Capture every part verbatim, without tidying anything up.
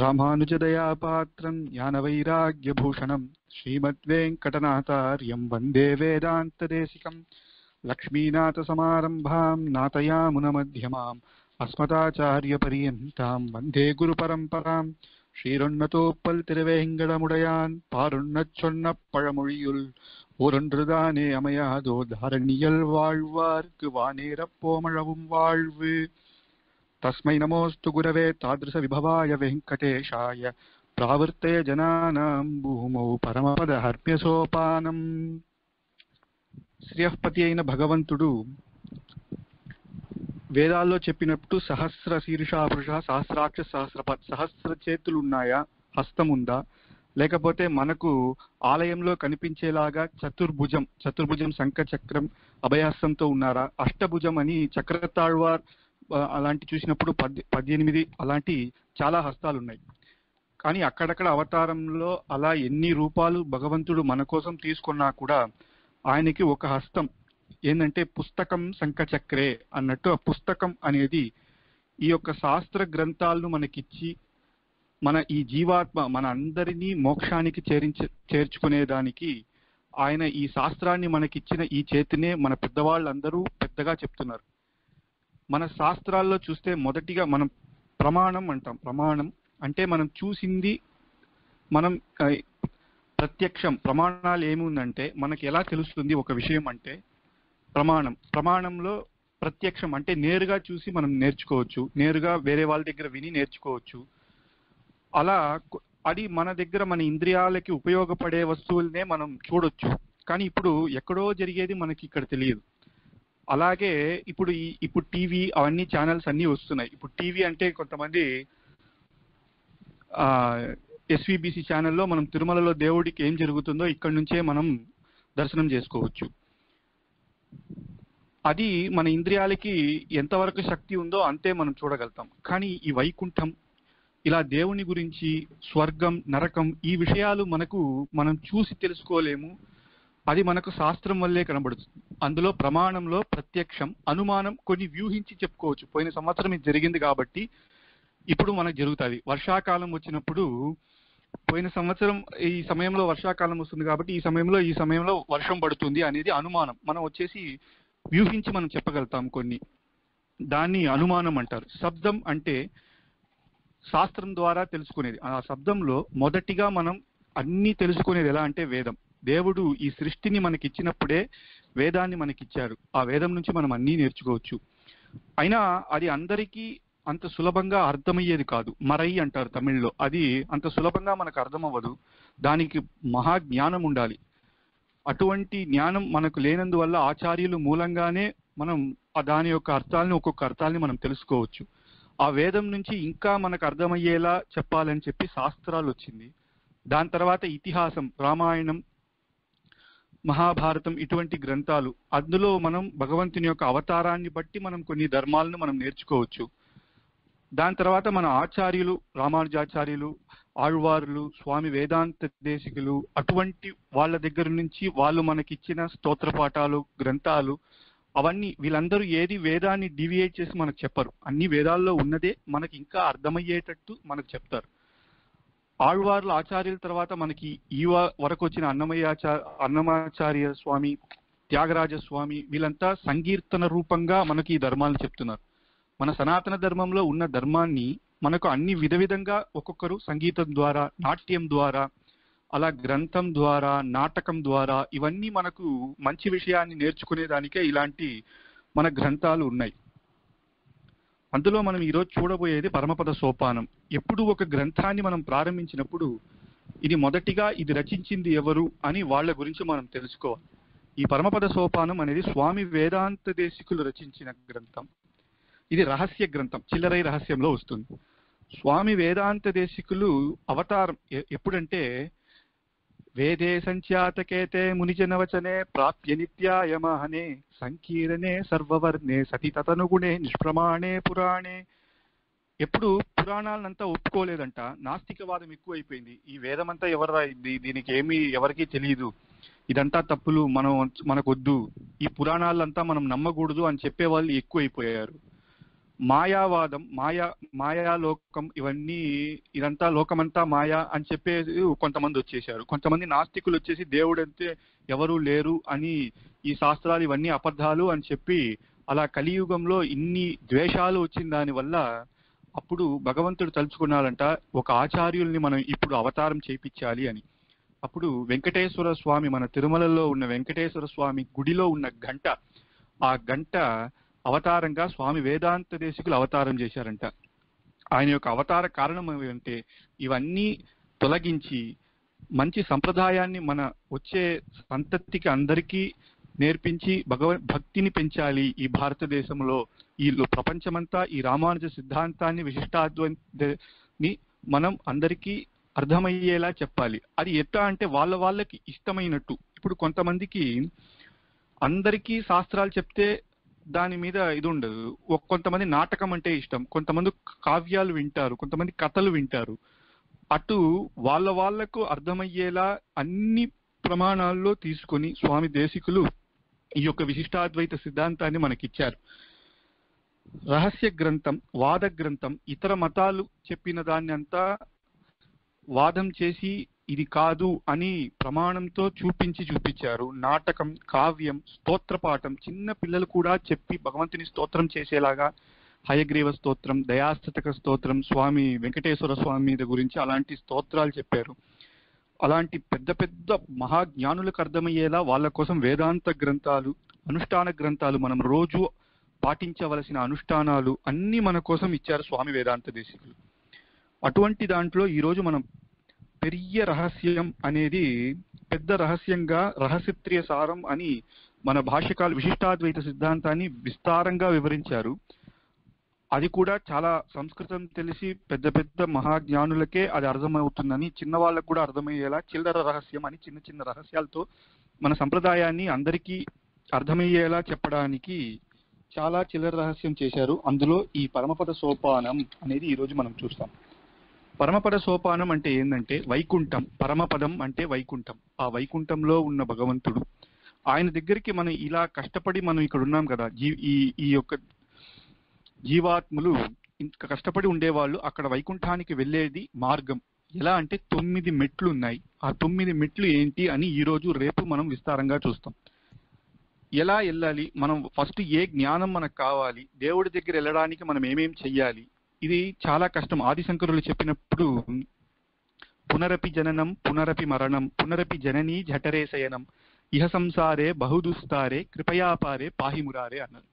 रामानुजदया पात्रं ज्ञानवैराग्यभूषणं श्रीमद्वेङ्कटनाथार्यं वन्दे वेदान्त देसिकं लक्ष्मीनाथ समारम्भां नाथयामुनमध्यमां अस्मदाचार्यपर्यन्तां वन्दे गुरुपरम्परां श्रीरुन्नतोपल्तिरुवेङ्गडमुडयान् पारुन्नच्चोन्नपळमोळियुल् ओरन्றுதானே अमयादो धारणियल वाळ्वार्क्कु वानेरप्पोमळवुं वाळ्वु तस्मै नमोस्तु गुरवे तादृश विभवाय वेङ्कटेशाय प्रावर्ते जनानां भूमौ परमपद हर्म्य सोपानं श्रीयपतियैन भगवन्तुडु వేదాల్లో చెప్పినట్టు సహస్ర శీర్షాపురుష సహస్రాక్ష సహస్రపత్ సహస్ర చేతులు ఉన్నాయా, హస్తం ఉందా, లేకపోతే మనకు ఆలయంలో కనిపించేలాగా చతుర్భుజం చతుర్భుజం శంఖ చక్రం అభయహస్తంతో ఉన్నారా, అష్టభుజం అని చక్రతాళ్వార్ అలాంటి చూసినప్పుడు పద్ పద్దెనిమిది అలాంటి చాలా హస్తాలు ఉన్నాయి. కానీ అక్కడక్కడ అవతారంలో అలా ఎన్ని రూపాలు భగవంతుడు మన కోసం తీసుకున్నా కూడా ఆయనకి ఒక హస్తం ఏంటంటే పుస్తకం సంకచక్రే అన్నట్టు. ఆ పుస్తకం అనేది ఈ యొక్క శాస్త్ర గ్రంథాలను మనకిచ్చి మన ఈ జీవాత్మ మన అందరినీ మోక్షానికి చేర్చ చేర్చుకునేదానికి ఆయన ఈ శాస్త్రాన్ని మనకిచ్చిన ఈ చేతినే మన పెద్దవాళ్ళందరూ పెద్దగా చెప్తున్నారు. మన శాస్త్రాల్లో చూస్తే మొదటిగా మనం ప్రమాణం అంటాం. ప్రమాణం అంటే మనం చూసింది మనం ప్రత్యక్షం. ప్రమాణాలు ఏముందంటే మనకి ఎలా తెలుస్తుంది ఒక విషయం అంటే ప్రమాణం. ప్రమాణంలో ప్రత్యక్షం అంటే నేరుగా చూసి మనం నేర్చుకోవచ్చు, నేరుగా వేరే వాళ్ళ దగ్గర విని నేర్చుకోవచ్చు. అలా అది మన దగ్గర మన ఇంద్రియాలకి ఉపయోగపడే వస్తువులనే మనం చూడొచ్చు. కానీ ఇప్పుడు ఎక్కడో జరిగేది మనకి ఇక్కడ తెలియదు. అలాగే ఇప్పుడు ఈ ఇప్పుడు టీవీ అవన్నీ ఛానల్స్ అన్నీ వస్తున్నాయి. ఇప్పుడు టీవీ అంటే కొంతమంది ఎస్వీబీసీ ఛానల్లో మనం తిరుమలలో దేవుడికి ఏం జరుగుతుందో ఇక్కడ నుంచే మనం దర్శనం చేసుకోవచ్చు. అది మన ఇంద్రియాలకి ఎంతవరకు శక్తి ఉందో అంతే మనం చూడగలుగుతాం. కానీ ఈ వైకుంఠం ఇలా దేవుని గురించి స్వర్గం నరకం ఈ విషయాలు మనకు మనం చూసి తెలుసుకోలేము. అది మనకు శాస్త్రం వల్లే కనబడుతుంది. అందులో ప్రమాణంలో ప్రత్యక్షం, అనుమానం కొన్ని వ్యూహించి చెప్పుకోవచ్చు. పోయిన సంవత్సరం ఇది జరిగింది కాబట్టి ఇప్పుడు మనకు జరుగుతుంది. వర్షాకాలం వచ్చినప్పుడు పోయిన సంవత్సరం ఈ సమయంలో వర్షాకాలం వస్తుంది కాబట్టి ఈ సమయంలో ఈ సమయంలో వర్షం పడుతుంది అనేది అనుమానం. మనం వచ్చేసి వ్యూహించి మనం చెప్పగలుగుతాం. కొన్ని దాన్ని అనుమానం అంటారు. శబ్దం అంటే శాస్త్రం ద్వారా తెలుసుకునేది. ఆ శబ్దంలో మొదటిగా మనం అన్ని తెలుసుకునేది ఎలా అంటే వేదం. దేవుడు ఈ సృష్టిని మనకిచ్చినప్పుడే వేదాన్ని మనకిచ్చారు. ఆ వేదం నుంచి మనం అన్నీ నేర్చుకోవచ్చు. అయినా అది అందరికీ అంత సులభంగా అర్థమయ్యేది కాదు. మరై అంటారు తమిళ్లో. అది అంత సులభంగా మనకు అర్థమవ్వదు. దానికి మహా జ్ఞానం ఉండాలి. అటువంటి జ్ఞానం మనకు లేనందువల్ల ఆచార్యులు మూలంగానే మనం దాని యొక్క అర్థాలని ఒక్కొక్క అర్థాలని మనం తెలుసుకోవచ్చు. ఆ వేదం నుంచి ఇంకా మనకు అర్థమయ్యేలా చెప్పాలని చెప్పి శాస్త్రాలు వచ్చింది. దాని తర్వాత ఇతిహాసం, రామాయణం, మహాభారతం ఇటువంటి గ్రంథాలు. అందులో మనం భగవంతుని యొక్క అవతారాన్ని బట్టి మనం కొన్ని ధర్మాలను మనం నేర్చుకోవచ్చు. దాని తర్వాత మన ఆచార్యులు రామానుజాచార్యులు, ఆళ్వార్లు, స్వామి వేదాంత దేశికులు అటువంటి వాళ్ళ దగ్గర నుంచి వాళ్ళు మనకిచ్చిన స్తోత్ర పాఠాలు గ్రంథాలు అవన్నీ వీళ్ళందరూ ఏది వేదాన్ని డివియేట్ చేసి మనకు చెప్పరు. అన్ని వేదాల్లో ఉన్నదే మనకి ఇంకా అర్థమయ్యేటట్టు మనకు చెప్తారు. ఆళ్వార్ల ఆచార్యుల తర్వాత మనకి ఈ వరకు వచ్చిన అన్నమయ్యాచార్య అన్నమాచార్య స్వామి, త్యాగరాజ స్వామి వీళ్ళంతా సంకీర్తన రూపంగా మనకి ఈ ధర్మాలను చెప్తున్నారు. మన సనాతన ధర్మంలో ఉన్న ధర్మాన్ని మనకు అన్ని విధ విధంగా ఒక్కొక్కరు సంగీతం ద్వారా, నాట్యం ద్వారా, అలా గ్రంథం ద్వారా, నాటకం ద్వారా ఇవన్నీ మనకు మంచి విషయాన్ని నేర్చుకునేదానికే ఇలాంటి మన గ్రంథాలు ఉన్నాయి. అందులో మనం ఈరోజు చూడబోయేది పరమపద సోపానం. ఎప్పుడు ఒక గ్రంథాన్ని మనం ప్రారంభించినప్పుడు ఇది మొదటిగా ఇది రచించింది ఎవరు అని వాళ్ళ గురించి మనం తెలుసుకోవాలి. ఈ పరమపద సోపానం అనేది స్వామి వేదాంత దేశికులు రచించిన గ్రంథం. ఇది రహస్య గ్రంథం, చిల్లరై రహస్యంలో వస్తుంది. స్వామి వేదాంత దేశికులు అవతారం ఎప్పుడంటే వేదే సంఖ్యాతకేతే మునిజనవచనే ప్రాప్య నిత్యాయమహనే సంకీర్ణే సర్వవర్ణే సతి తతనుగుణే నిష్ప్రమాణే పురాణే. ఎప్పుడు పురాణాలంతా ఒప్పుకోలేదంట. నాస్తికవాదం ఎక్కువైపోయింది. ఈ వేదమంతా ఎవరు దీనికి ఏమీ ఎవరికీ తెలియదు, ఇదంతా తప్పులు, మనం మనకొద్దు, ఈ పురాణాలంతా మనం నమ్మకూడదు అని చెప్పేవాళ్ళు ఎక్కువైపోయారు. మాయావాదం మాయా మాయాలోకం ఇవన్నీ ఇదంతా లోకమంతా మాయా అని చెప్పేసి కొంతమంది వచ్చేసారు. కొంతమంది నాస్తికులు వచ్చేసి దేవుడు అంటే ఎవరూ లేరు అని, ఈ శాస్త్రాలు ఇవన్నీ అబద్ధాలు అని చెప్పి, అలా కలియుగంలో ఇన్ని ద్వేషాలు వచ్చిన దానివల్ల అప్పుడు భగవంతుడు తలుచుకున్నాడంట ఒక ఆచార్యుల్ని మనం ఇప్పుడు అవతారం చేయించాలి అని. అప్పుడు వెంకటేశ్వర స్వామి, మన తిరుమలలో ఉన్న వెంకటేశ్వర స్వామి గుడిలో ఉన్న గంట, ఆ గంట అవతారంగా స్వామి వేదాంత దేశికులు అవతారం చేశారంట. ఆయన యొక్క అవతార కారణం ఏమంటే ఇవన్నీ తొలగించి మంచి సంప్రదాయాన్ని మన వచ్చే సంతతికి అందరికీ నేర్పించి భగవద్ భక్తిని పెంచాలి. ఈ భారతదేశంలో ఈ ప్రపంచమంతా ఈ రామానుజ సిద్ధాంతాన్ని విశిష్టాద్వైతాన్ని మనం అందరికీ అర్థమయ్యేలా చెప్పాలి. అది ఎట్లా అంటే వాళ్ళ వాళ్ళకి ఇష్టమైనట్టు. ఇప్పుడు కొంతమందికి అందరికీ శాస్త్రాలు చెప్తే దాని మీద ఇది ఉండదు. కొంతమంది నాటకం అంటే ఇష్టం, కొంతమంది కావ్యాలు వింటారు, కొంతమంది కథలు వింటారు. అటు వాళ్ళ వాళ్లకు అర్థమయ్యేలా అన్ని ప్రమాణాల్లో తీసుకొని స్వామి దేశికులు ఈ యొక్క విశిష్టాద్వైత సిద్ధాంతాన్ని మనకిచ్చారు. రహస్య గ్రంథం, వాద గ్రంథం, ఇతర మతాలు చెప్పిన దాన్ని అంతా వాదం చేసి ఇది కాదు అని ప్రమాణంతో చూపించి చూపించారు. నాటకం, కావ్యం, స్తోత్ర పాఠం, చిన్న పిల్లలు కూడా చెప్పి భగవంతుని స్తోత్రం చేసేలాగా హయగ్రీవ స్తోత్రం, దయాస్తక స్తోత్రం, స్వామి వెంకటేశ్వర స్వామి గురించి అలాంటి స్తోత్రాలు చెప్పారు. అలాంటి పెద్ద పెద్ద మహాజ్ఞానులకు అర్థమయ్యేలా వాళ్ళ కోసం వేదాంత గ్రంథాలు, అనుష్ఠాన గ్రంథాలు, మనం రోజు పాటించవలసిన అనుష్ఠానాలు అన్నీ మన కోసం ఇచ్చారు స్వామి వేదాంత దేశికులు. అటువంటి దాంట్లో ఈరోజు మనం పెరియ రహస్యం అనేది పెద్ద రహస్యంగా రహస్యత్రియ సారం అని మన భాష్యకాలు విశిష్టాద్వైత సిద్ధాంతాన్ని విస్తారంగా వివరించారు. అది కూడా చాలా సంస్కృతం తెలిసి పెద్ద పెద్ద మహాజ్ఞానులకే అది అర్థమవుతుందని, చిన్న వాళ్ళకు కూడా అర్థమయ్యేలా చిల్లర రహస్యం అని చిన్న చిన్న రహస్యాలతో మన సంప్రదాయాన్ని అందరికీ అర్థమయ్యేలా చెప్పడానికి చాలా చిల్లర రహస్యం చేశారు. అందులో ఈ పరమపద సోపానం అనేది ఈరోజు మనం చూస్తాం. పరమపద సోపానం అంటే ఏంటంటే వైకుంఠం, పరమపదం అంటే వైకుంఠం. ఆ వైకుంఠంలో ఉన్న భగవంతుడు, ఆయన దగ్గరికి మనం ఇలా కష్టపడి మనం ఇక్కడ ఉన్నాం కదా, జీ ఈ ఈ యొక్క జీవాత్ములు ఇంత కష్టపడి ఉండేవాళ్ళు. అక్కడ వైకుంఠానికి వెళ్ళేది మార్గం ఎలా అంటే తొమ్మిది మెట్లు ఉన్నాయి. ఆ తొమ్మిది మెట్లు ఏంటి అని ఈరోజు రేపు మనం విస్తారంగా చూస్తాం. ఎలా వెళ్ళాలి మనం, ఫస్ట్ ఏ జ్ఞానం మనకు కావాలి, దేవుడి దగ్గర వెళ్ళడానికి మనం ఏమేం చెయ్యాలి, ఇది చాలా కష్టం. ఆదిశంకరులు చెప్పినప్పుడు పునరపి జననం పునరపి మరణం పునరపి జననీ జఠరే శయనం ఇహ సంసారే బహుదుస్తారే కృపయాపారే పాహిమురారే అన్నారు.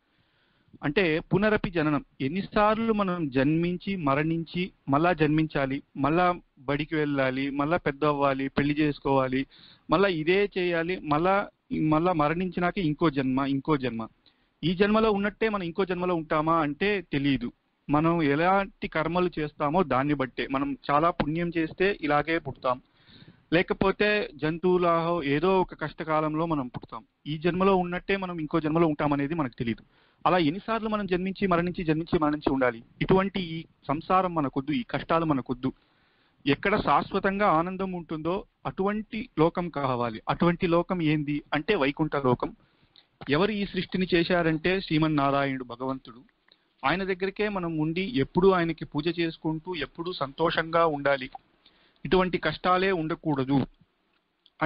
అంటే పునరపి జననం, ఎన్నిసార్లు మనం జన్మించి మరణించి మళ్ళా జన్మించాలి, మళ్ళా బడికి వెళ్ళాలి, మళ్ళా పెద్ద అవ్వాలి, పెళ్లి చేసుకోవాలి, మళ్ళా ఇదే చేయాలి, మళ్ళా మళ్ళా మరణించినాక ఇంకో జన్మ ఇంకో జన్మ. ఈ జన్మలో ఉన్నట్టే మనం ఇంకో జన్మలో ఉంటామా అంటే తెలియదు. మనం ఎలాంటి కర్మలు చేస్తామో దాన్ని బట్టే, మనం చాలా పుణ్యం చేస్తే ఇలాగే పుడతాం, లేకపోతే జంతువులాహో ఏదో ఒక కష్టకాలంలో మనం పుడతాం. ఈ జన్మలో ఉన్నట్టే మనం ఇంకో జన్మలో ఉంటామనేది మనకు తెలియదు. అలా ఎన్నిసార్లు మనం జన్మించి మరణించి జన్మించి మరణించి ఉండాలి. ఇటువంటి ఈ సంసారం మనకొద్దు, ఈ కష్టాలు మనకొద్దు. ఎక్కడ శాశ్వతంగా ఆనందం ఉంటుందో అటువంటి లోకం కావాలి. అటువంటి లోకం ఏంది అంటే వైకుంఠ లోకం. ఎవరు ఈ సృష్టిని చేశారంటే శ్రీమన్నారాయణుడు భగవంతుడు. ఆయన దగ్గరికే మనం ఉండి ఎప్పుడు ఆయనకి పూజ చేసుకుంటూ ఎప్పుడు సంతోషంగా ఉండాలి. ఇటువంటి కష్టాలే ఉండకూడదు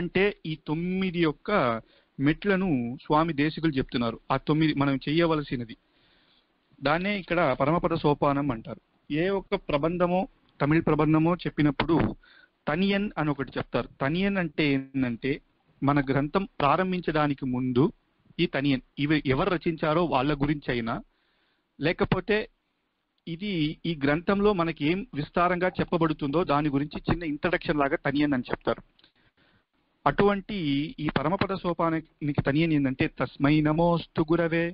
అంటే ఈ తొమ్మిది యొక్క మెట్లను స్వామి దేశికులు చెప్తున్నారు. ఆ తొమ్మిది మనం చెయ్యవలసినది దాన్నే ఇక్కడ పరమపద సోపానం అంటారు. ఏ ఒక్క ప్రబంధమో తమిళ ప్రబంధమో చెప్పినప్పుడు తనియన్ అని ఒకటి చెప్తారు. తనియన్ అంటే ఏంటంటే మన గ్రంథం ప్రారంభించడానికి ముందు ఈ తనియన్, ఇవి ఎవరు రచించారో వాళ్ళ గురించి అయినా, లేకపోతే ఇది ఈ గ్రంథంలో మనకి ఏం విస్తారంగా చెప్పబడుతుందో దాని గురించి చిన్న ఇంట్రడక్షన్ లాగా తనియన్ అని చెప్తారు. అటువంటి ఈ పరమపద సోపానానికి తనియన్ ఏంటంటే తస్మై నమోస్తు గురవే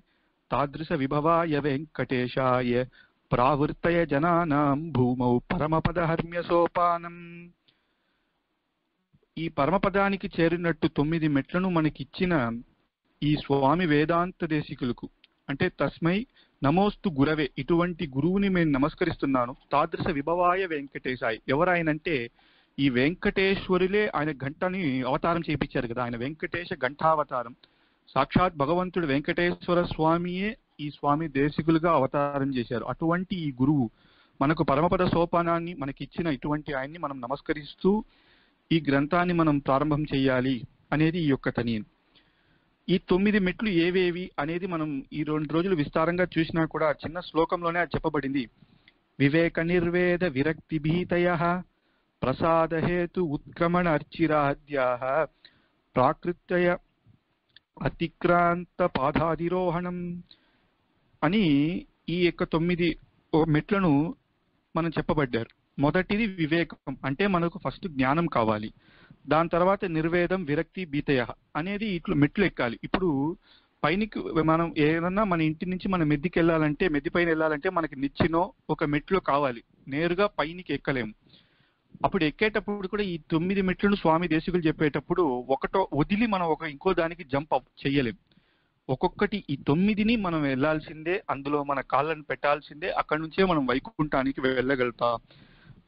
తాదృశ విభవాయ వెంకటేశాయ ప్రావృత్తయ జనానాం భూమౌ పరమపద హర్మ్య సోపానం. ఈ పరమపదానికి చేరినట్టు తొమ్మిది మెట్లను మనకిచ్చిన ఈ స్వామి వేదాంత దేశికులకు, అంటే తస్మై నమోస్తు గురవే, ఇటువంటి గురువుని నేను నమస్కరిస్తున్నాను. తాదృశ విభవాయ వెంకటేశాయ, ఎవరాయనంటే ఈ వెంకటేశ్వరులే ఆయన గంటని అవతారం చేయించారు కదా, ఆయన వెంకటేశ ఘంటావతారం. సాక్షాత్ భగవంతుడు వెంకటేశ్వర స్వామియే ఈ స్వామి దేశికులుగా అవతారం చేశారు. అటువంటి ఈ గురువు మనకు పరమపద సోపానాన్ని మనకిచ్చిన ఇటువంటి ఆయన్ని మనం నమస్కరిస్తూ ఈ గ్రంథాన్ని మనం ప్రారంభం చేయాలి అనేది ఈ యొక్క తనియన్. ఈ తొమ్మిది మెట్లు ఏవేవి అనేది మనం ఈ రెండు రోజులు విస్తారంగా చూసినా కూడా చిన్న శ్లోకంలోనే అది చెప్పబడింది. వివేక నిర్వేద విరక్తి భీతయః ప్రసాద హేతు ఉత్క్రమణ అర్చిరాధ్యాః ప్రాకృత్య అతిక్రాంత పాదాధిరోహణం అని ఈ యొక్క తొమ్మిది మెట్లను మనం చెప్పబడ్డారు. మొదటిది వివేకం, అంటే మనకు ఫస్ట్ జ్ఞానం కావాలి. దాని తర్వాత నిర్వేదం విరక్తి భీతయ అనేది ఇట్లా మెట్లు ఎక్కాలి. ఇప్పుడు పైనకి మనం ఏదన్నా మన ఇంటి నుంచి మనం మెద్దికి వెళ్ళాలంటే, మెద్ది పైన వెళ్ళాలంటే మనకి నిచ్చినో ఒక మెట్లు కావాలి, నేరుగా పైనకి ఎక్కలేము. అప్పుడు ఎక్కేటప్పుడు కూడా ఈ తొమ్మిది మెట్లను స్వామి దేశికులు చెప్పేటప్పుడు ఒకటో వదిలి మనం ఒక ఇంకో దానికి జంప్ చేయలేము. ఒక్కొక్కటి ఈ తొమ్మిదిని మనం వెళ్లాల్సిందే, అందులో మన కాళ్ళను పెట్టాల్సిందే, అక్కడి నుంచే మనం వైకుంఠానికి వెళ్ళగలుగుతా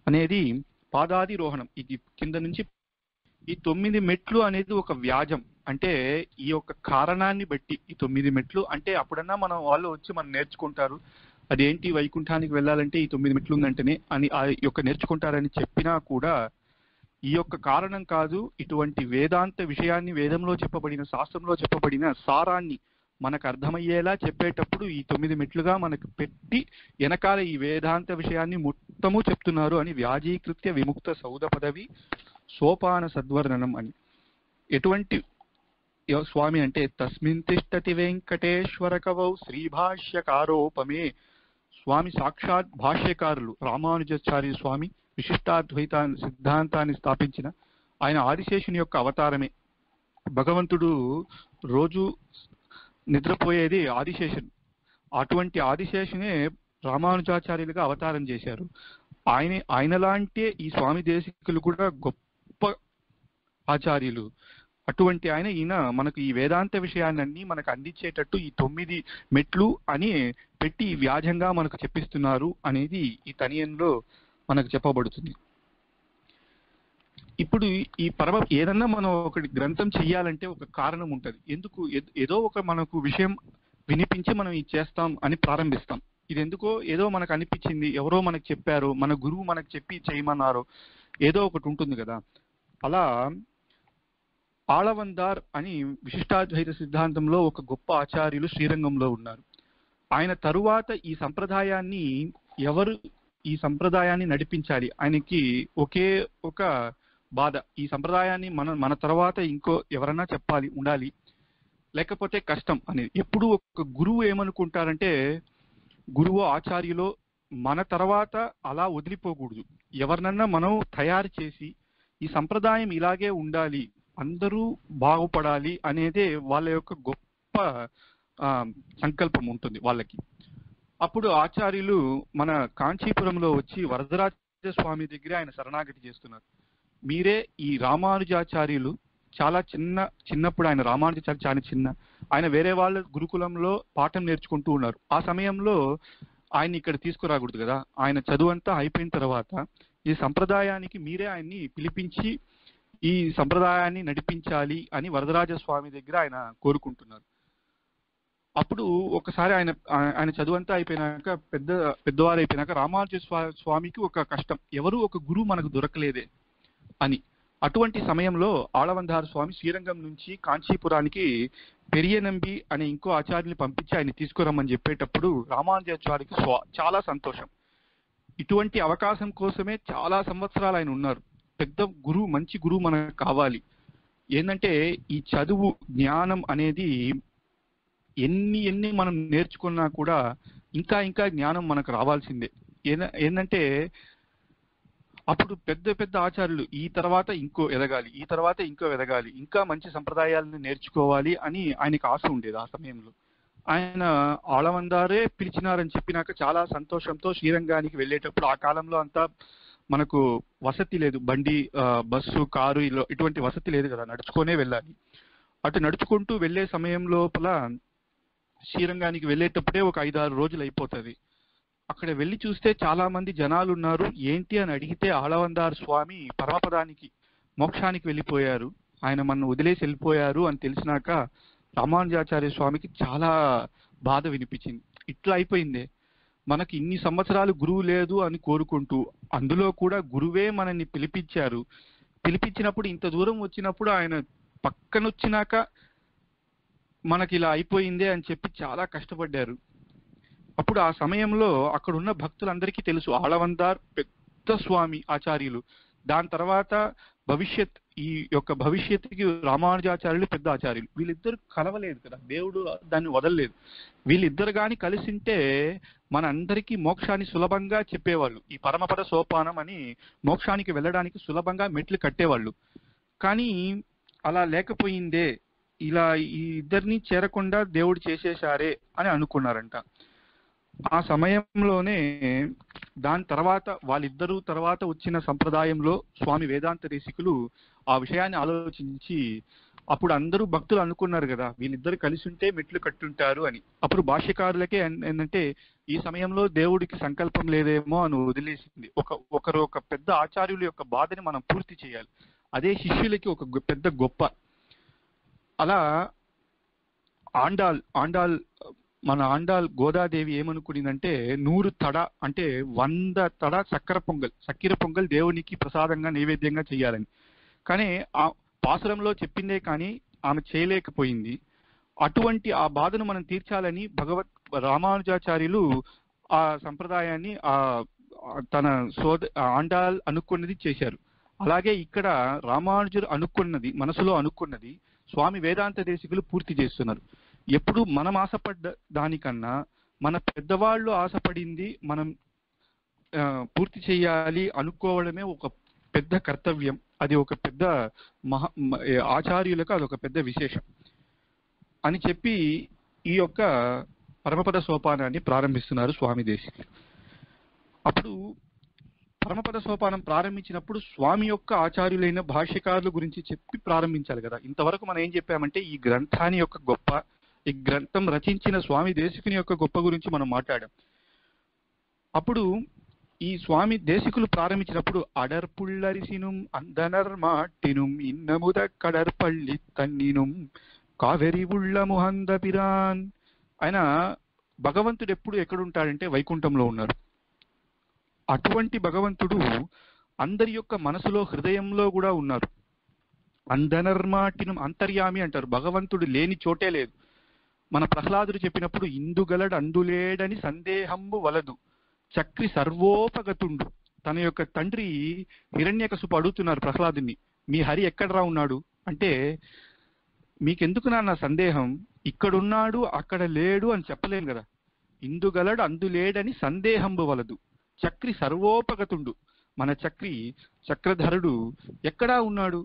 అనేది పాదాధిరోహణం. ఇది కింద నుంచి ఈ తొమ్మిది మెట్లు అనేది ఒక వ్యాజం, అంటే ఈ యొక్క కారణాన్ని బట్టి ఈ తొమ్మిది మెట్లు అంటే అప్పుడన్నా మనం వాళ్ళు వచ్చి మనం నేర్చుకుంటారు అదేంటి వైకుంఠానికి వెళ్ళాలంటే ఈ తొమ్మిది మెట్లు ఉందంటేనే అని ఆ యొక్క నేర్చుకుంటారని చెప్పినా కూడా ఈ యొక్క కారణం కాదు, ఇటువంటి వేదాంత విషయాన్ని వేదంలో చెప్పబడిన శాస్త్రంలో చెప్పబడిన సారాన్ని మనకు అర్థమయ్యేలా చెప్పేటప్పుడు ఈ తొమ్మిది మెట్లుగా మనకు పెట్టి వెనకాల ఈ వేదాంత విషయాన్ని మొత్తము చెప్తున్నారు అని వ్యాజీకృత్య విముక్త సౌధ పదవి సోపాన సద్వర్ణనం అని. ఎటువంటి స్వామి అంటే తస్మిన్ తిష్టతి వెంకటేశ్వర కవౌ శ్రీ భాష్యకారోపమే. స్వామి సాక్షాత్ భాష్యకారులు రామానుజాచార్య స్వామి విశిష్టాద్వైత సిద్ధాంతాన్ని స్థాపించిన ఆయన ఆదిశేషుని యొక్క అవతారమే. భగవంతుడు రోజు నిద్రపోయేది ఆదిశేషుని, అటువంటి ఆదిశేషునే రామానుజాచార్యులుగా అవతారం చేశారు. ఆయన ఆయనలాంటి ఈ స్వామి దేశికులు కూడా గొప్ప ఆచార్యులు. అటువంటి ఆయన ఈయన మనకు ఈ వేదాంత విషయాన్ని మనకు అందించేటట్టు ఈ తొమ్మిది మెట్లు అని పెట్టి వ్యాజంగా మనకు చెప్పిస్తున్నారు అనేది ఈ తనియంలో మనకు చెప్పబడుతుంది. ఇప్పుడు ఈ పరమ ఏదన్నా మనం ఒక గ్రంథం చెయ్యాలంటే ఒక కారణం ఉంటుంది. ఎందుకు ఏదో ఒక మనకు విషయం వినిపించి మనం ఇది చేస్తాం అని ప్రారంభిస్తాం. ఇది ఎందుకో ఏదో మనకు అనిపించింది, ఎవరో మనకు చెప్పారు, మన గురువు మనకు చెప్పి చేయమన్నారు, ఏదో ఒకటి ఉంటుంది కదా. అలా ఆళవందార్ అని విశిష్టాద్వైత సిద్ధాంతంలో ఒక గొప్ప ఆచార్యులు శ్రీరంగంలో ఉన్నారు. ఆయన తరువాత ఈ సంప్రదాయాన్ని ఎవరు ఈ సంప్రదాయాన్ని నడిపించాలి, ఆయనకి ఒకే ఒక బాధ, ఈ సంప్రదాయాన్ని మన మన తర్వాత ఇంకో ఎవరన్నా చెప్పాలి ఉండాలి, లేకపోతే కష్టం అనేది. ఎప్పుడు ఒక గురువు ఏమనుకుంటారంటే గురువు ఆచార్యులో మన తర్వాత అలా వదిలిపోకూడదు, ఎవరినన్నా మనం తయారు చేసి ఈ సంప్రదాయం ఇలాగే ఉండాలి, అందరూ బాగుపడాలి అనేదే వాళ్ళ యొక్క గొప్ప సంకల్పం ఉంటుంది వాళ్ళకి. అప్పుడు ఆచార్యులు మన కాంచీపురంలో వచ్చి వరదరాజ స్వామి దగ్గర ఆయన శరణాగతి చేస్తున్నారు. మీరే ఈ రామానుజాచార్యులు, చాలా చిన్న చిన్నప్పుడు ఆయన రామానుజాచార్య చాలా చిన్న, ఆయన వేరే వాళ్ళ గురుకులంలో పాఠం నేర్చుకుంటూ ఉన్నారు. ఆ సమయంలో ఆయన ఇక్కడ తీసుకురాకూడదు కదా, ఆయన చదువు అంతా అయిపోయిన తర్వాత ఈ సంప్రదాయానికి మీరే ఆయన్ని పిలిపించి ఈ సంప్రదాయాన్ని నడిపించాలి అని వరదరాజ స్వామి దగ్గర ఆయన కోరుకుంటున్నారు. అప్పుడు ఒకసారి ఆయన ఆయన చదువంతా అయిపోయినాక పెద్ద పెద్దవారు అయిపోయినాక రామానుజ స్వామికి ఒక కష్టం, ఎవరు ఒక గురువు మనకు దొరకలేదే అని. అటువంటి సమయంలో ఆళవందార్ స్వామి శ్రీరంగం నుంచి కాంచీపురానికి పెరియనంబి అనే ఇంకో ఆచార్యుని పంపించి ఆయన తీసుకురమ్మని చెప్పేటప్పుడు రామానుజాచార్యకి చాలా సంతోషం. ఇటువంటి అవకాశం కోసమే చాలా సంవత్సరాలు ఆయన ఉన్నారు. పెద్ద గురువు, మంచి గురువు మనకు కావాలి. ఏంటంటే ఈ చదువు జ్ఞానం అనేది ఎన్ని ఎన్ని మనం నేర్చుకున్నా కూడా ఇంకా ఇంకా జ్ఞానం మనకు రావాల్సిందే. ఏంటంటే అప్పుడు పెద్ద పెద్ద ఆచార్యులు ఈ తర్వాత ఇంకో ఎదగాలి, ఈ తర్వాత ఇంకో ఎదగాలి, ఇంకా మంచి సంప్రదాయాలను నేర్చుకోవాలి అని ఆయనకు ఆశ ఉండేది. ఆ సమయంలో ఆయన ఆళవందారే పిలిచినారని చెప్పినాక చాలా సంతోషంతో శ్రీరంగానికి వెళ్ళేటప్పుడు, ఆ కాలంలో అంతా మనకు వసతి లేదు, బండి బస్సు కారు ఇటువంటి వసతి లేదు కదా, నడుచుకునే వెళ్ళాలి. అటు నడుచుకుంటూ వెళ్ళే సమయం లోపల శ్రీరంగానికి వెళ్ళేటప్పుడే ఒక ఐదారు రోజులు అయిపోతుంది. అక్కడ వెళ్ళి చూస్తే చాలా మంది జనాలు ఉన్నారు. ఏంటి అని అడిగితే ఆళవందార్ స్వామి పరమపదానికి మోక్షానికి వెళ్ళిపోయారు, ఆయన మన వదిలేసి వెళ్ళిపోయారు అని తెలిసినాక రామానుజాచార్య స్వామికి చాలా బాధ వినిపించింది. ఇట్లా అయిపోయింది మనకి ఇన్ని సంవత్సరాలు గురువు లేదు అని కోరుకుంటూ, అందులో కూడా గురువే మనల్ని పిలిపించారు. పిలిపించినప్పుడు ఇంత దూరం వచ్చినప్పుడు ఆయన పక్కనొచ్చినాక మనకి ఇలా అయిపోయిందే అని చెప్పి చాలా కష్టపడ్డారు. అప్పుడు ఆ సమయంలో అక్కడ ఉన్న భక్తులందరికీ తెలుసు ఆళవందార్ పెద్ద స్వామి ఆచార్యులు, దాని తర్వాత భవిష్యత్ ఈ యొక్క భవిష్యత్తుకి రామానుజాచార్యులు పెద్ద ఆచార్యులు, వీళ్ళిద్దరు కలవలేదు కదా, దేవుడు దాన్ని వదలలేదు. వీళ్ళిద్దరు కానీ కలిసింటే మన అందరికీ మోక్షాన్ని సులభంగా చెప్పేవాళ్ళు, ఈ పరమపద సోపానం అని మోక్షానికి వెళ్ళడానికి సులభంగా మెట్లు కట్టేవాళ్ళు. కానీ అలా లేకపోయిందే, ఇలా ఈ ఇద్దరిని చేరకుండా దేవుడు చేసేశారే అని అనుకున్నారంట. ఆ సమయంలోనే దాని తర్వాత వాళ్ళిద్దరూ తర్వాత వచ్చిన సంప్రదాయంలో స్వామి వేదాంత దేశికులు ఆ విషయాన్ని ఆలోచించి, అప్పుడు అందరూ భక్తులు అనుకున్నారు కదా వీళ్ళిద్దరు కలిసి ఉంటే మెట్లు కట్టుంటారు అని. అప్పుడు భాష్యకారులకే ఏంటంటే ఈ సమయంలో దేవుడికి సంకల్పం లేదేమో అని వదిలేసింది. ఒక ఒకరు ఒక పెద్ద ఆచార్యుల యొక్క బాధని మనం పూర్తి చేయాలి, అదే శిష్యులకి ఒక పెద్ద గొప్ప. అలా ఆండాల్ ఆండాల్ మన ఆండాల్ గోదాదేవి ఏమనుకునిందంటే నూరు తడ అంటే వంద తడ చక్కెర పొంగల్ చక్కెర పొంగల్ దేవునికి ప్రసాదంగా నైవేద్యంగా చేయాలని. కానీ ఆ పాసురంలో చెప్పిందే కానీ ఆమె చేయలేకపోయింది. అటువంటి ఆ బాధను మనం తీర్చాలని భగవత్ రామానుజాచార్యులు ఆ సంప్రదాయాన్ని ఆ తన సోద ఆండాల్ అనుకున్నది చేశారు. అలాగే ఇక్కడ రామానుజులు అనుకున్నది మనసులో అనుకున్నది స్వామి వేదాంత దేశికులు పూర్తి చేస్తున్నారు. ఎప్పుడు మనం ఆశపడ్డ దానికన్నా మన పెద్దవాళ్ళు ఆశపడింది మనం పూర్తి చేయాలి అనుకోవడమే ఒక పెద్ద కర్తవ్యం. అది ఒక పెద్ద మహా ఆచార్యులకు అదొక పెద్ద విశేషం అని చెప్పి ఈ యొక్క పరమపద సోపానాన్ని ప్రారంభిస్తున్నారు స్వామి దేశికులు. అప్పుడు పరమపద సోపానం ప్రారంభించినప్పుడు స్వామి యొక్క ఆచార్యులైన భాష్యకారుల గురించి చెప్పి ప్రారంభించాలి కదా. ఇంతవరకు మనం ఏం చెప్పామంటే ఈ గ్రంథాన్ని యొక్క గొప్ప, ఈ గ్రంథం రచించిన స్వామి దేశికుని యొక్క గొప్ప గురించి మనం మాట్లాడాం. అప్పుడు ఈ స్వామి దేశికులు ప్రారంభించినప్పుడు అడర్పుల్లరిసిను అందనర్మాటినుం ఇన్నముద కడర్పల్లి తన్నినుం కావేరి ఉళ్ళ ముహంద పిరాన్. ఆయన భగవంతుడు ఎప్పుడు ఎక్కడుంటాడంటే వైకుంఠంలో ఉన్నారు. అటువంటి భగవంతుడు అందరి యొక్క మనసులో హృదయంలో కూడా ఉన్నారు. అందనర్మాటినం అంతర్యామి అంటారు, భగవంతుడు లేని చోటే లేదు. మన ప్రహ్లాదుడు చెప్పినప్పుడు ఇందుగలడు అందులేడని సందేహంబు వలదు చక్రి సర్వోపగతుండు. తన యొక్క తండ్రి హిరణ్యకశిపుడు అడుగుతున్నారు ప్రహ్లాదుని, మీ హరి ఎక్కడరా ఉన్నాడు అంటే మీకెందుకు నా సందేహం, ఇక్కడున్నాడు అక్కడ లేడు అని చెప్పలేను కదా. ఇందుగలడు అందులేడని సందేహంబు వలదు చక్రి సర్వోపగతుండు. మన చక్రి చక్రధరుడు ఎక్కడా ఉన్నాడు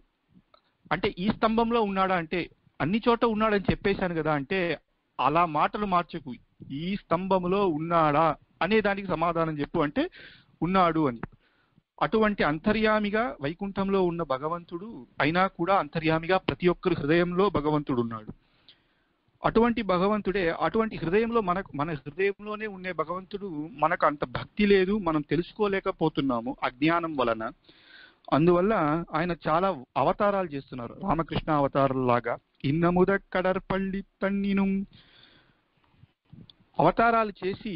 అంటే ఈ స్తంభంలో ఉన్నాడా అంటే అన్ని చోట ఉన్నాడని చెప్పేశాను కదా అంటే అలా మాటలు మార్చకు, ఈ స్తంభంలో ఉన్నాడా అనే దానికి సమాధానం చెప్పు అంటే ఉన్నాడు అని. అటువంటి అంతర్యామిగా వైకుంఠంలో ఉన్న భగవంతుడు అయినా కూడా అంతర్యామిగా ప్రతి ఒక్కరి హృదయంలో భగవంతుడు ఉన్నాడు. అటువంటి భగవంతుడే, అటువంటి హృదయంలో మనకు మన హృదయంలోనే ఉండే భగవంతుడు మనకు అంత భక్తి లేదు, మనం తెలుసుకోలేకపోతున్నాము అజ్ఞానం వలన. అందువల్ల ఆయన చాలా అవతారాలు చేస్తున్నారు రామకృష్ణ అవతారాలాగా. ఇన్నముద కడర్పల్లి తన్నిను అవతారాలు చేసి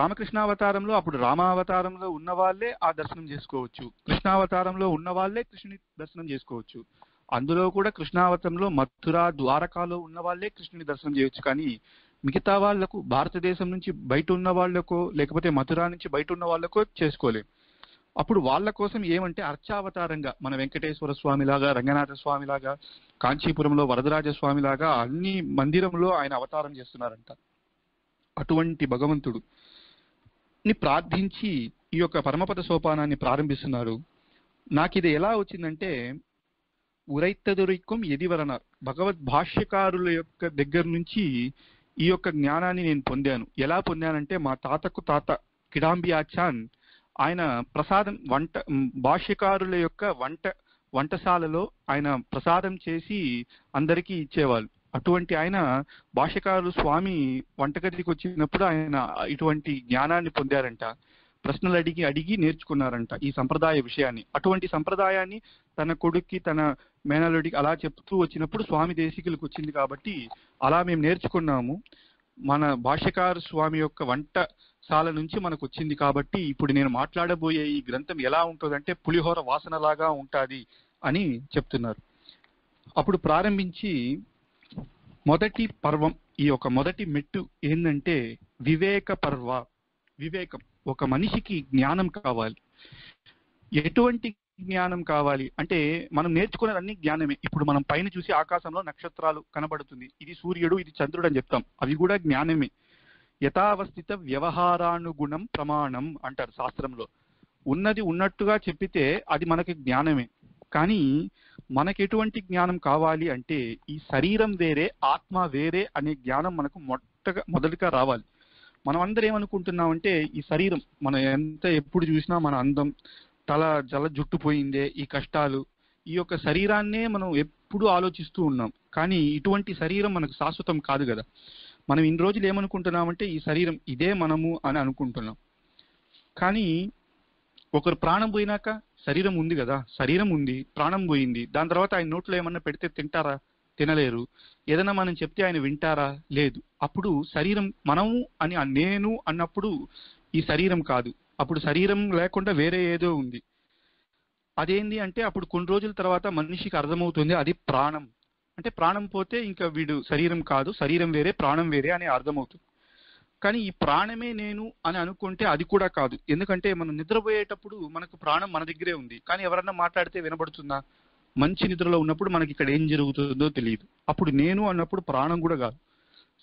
రామకృష్ణావతారంలో అప్పుడు రామావతారంలో ఉన్న వాళ్ళే ఆ దర్శనం చేసుకోవచ్చు, కృష్ణావతారంలో ఉన్న వాళ్ళే కృష్ణుని దర్శనం చేసుకోవచ్చు. అందులో కూడా కృష్ణావతారంలో మథుర ద్వారకాలో ఉన్న వాళ్ళే కృష్ణుని దర్శనం చేయొచ్చు. కానీ మిగతా వాళ్లకు భారతదేశం నుంచి బయట ఉన్న వాళ్లకో లేకపోతే మథుర నుంచి బయట ఉన్న వాళ్ళకో చేసుకోలేం. అప్పుడు వాళ్ళ కోసం ఏమంటే అర్చావతారంగా మన వెంకటేశ్వర స్వామిలాగా, రంగనాథ స్వామిలాగా, కాంచీపురంలో వరదరాజ స్వామిలాగా అన్ని మందిరంలో ఆయన అవతారం చేస్తున్నారంట. అటువంటి భగవంతుడు ని ప్రార్థించి ఈ యొక్క పరమపద సోపానాన్ని ప్రారంభిస్తున్నారు. నాకు ఇది ఎలా వచ్చిందంటే ఉరైత్తదురికం ఎదివరన భగవద్ భాష్యకారుల యొక్క దగ్గర నుంచి ఈ యొక్క జ్ఞానాన్ని నేను పొందాను. ఎలా పొందానంటే మా తాతకు తాత కిడాంబి ఆచాన్ ఆయన ప్రసాదం వంట భాష్యకారుల యొక్క వంట వంటశాలలో ఆయన ప్రసాదం చేసి అందరికీ ఇచ్చేవాళ్ళు. అటువంటి ఆయన భాష్యకారులు స్వామి వంటగదికి వచ్చినప్పుడు ఆయన ఇటువంటి జ్ఞానాన్ని పొందారంట. ప్రశ్నలు అడిగి అడిగి నేర్చుకున్నారంట ఈ సంప్రదాయ విషయాన్ని. అటువంటి సంప్రదాయాన్ని తన కొడుక్కి తన మేనల్లుడికి అలా చెప్తూ వచ్చినప్పుడు స్వామి దేశికులకు వచ్చింది కాబట్టి అలా మేము నేర్చుకున్నాము. మన భాష్యకారు స్వామి యొక్క వంటశాల నుంచి మనకు వచ్చింది కాబట్టి ఇప్పుడు నేను మాట్లాడబోయే ఈ గ్రంథం ఎలా ఉంటుందంటే పులిహోర వాసనలాగా ఉంటుంది అని చెప్తున్నారు. అప్పుడు ప్రారంభించి మొదటి పర్వం ఈ యొక్క మొదటి మెట్టు ఏంటంటే వివేక పర్వ. వివేకం, ఒక మనిషికి జ్ఞానం కావాలి. ఎటువంటి జ్ఞానం కావాలి అంటే మనం నేర్చుకునేది అన్ని జ్ఞానమే. ఇప్పుడు మనం పైన చూసి ఆకాశంలో నక్షత్రాలు కనబడుతుంది, ఇది సూర్యుడు ఇది చంద్రుడు అని చెప్తాం, అవి కూడా జ్ఞానమే. యథావస్థిత వ్యవహారానుగుణం ప్రమాణం అంటారు శాస్త్రంలో. ఉన్నది ఉన్నట్టుగా చెప్పితే అది మనకి జ్ఞానమే. కానీ మనకు ఎటువంటి జ్ఞానం కావాలి అంటే ఈ శరీరం వేరే ఆత్మ వేరే అనే జ్ఞానం మనకు మొట్టగా మొదలుగా రావాలి. మనం అందరూ ఏమనుకుంటున్నామంటే ఈ శరీరం మనం ఎంత ఎప్పుడు చూసినా మన అందం తల జల జుట్టు పోయిందే ఈ కష్టాలు ఈ యొక్క శరీరాన్నే మనం ఎప్పుడు ఆలోచిస్తూ ఉన్నాం. కానీ ఇటువంటి శరీరం మనకు శాశ్వతం కాదు కదా. మనం ఇన్ని రోజులు ఏమనుకుంటున్నామంటే ఈ శరీరం ఇదే మనము అని అనుకుంటున్నాం. కానీ ఒకరు ప్రాణం పోయినాక శరీరం ఉంది కదా, శరీరం ఉంది ప్రాణం పోయింది, దాని తర్వాత ఆయన నోట్లో ఏమన్నా పెడితే తింటారా? తినలేరు. ఏదైనా మనం చెప్తే ఆయన వింటారా? లేదు. అప్పుడు శరీరం మనము అని నేను అన్నప్పుడు ఈ శరీరం కాదు, అప్పుడు శరీరం లేకుండా వేరే ఏదో ఉంది. అదేంది అంటే అప్పుడు కొన్ని రోజుల తర్వాత మనిషికి అర్థమవుతుంది అది ప్రాణం. అంటే ప్రాణం పోతే ఇంకా వీడు శరీరం కాదు, శరీరం వేరే ప్రాణం వేరే అని అర్థమవుతుంది. కానీ ఈ ప్రాణమే నేను అని అనుకుంటే అది కూడా కాదు. ఎందుకంటే మనం నిద్రపోయేటప్పుడు మనకు ప్రాణం మన దగ్గరే ఉంది, కానీ ఎవరన్నా మాట్లాడితే వినబడుతుందా? మంచి నిద్రలో ఉన్నప్పుడు మనకి ఇక్కడ ఏం జరుగుతుందో తెలియదు. అప్పుడు నేను అన్నప్పుడు ప్రాణం కూడా కాదు.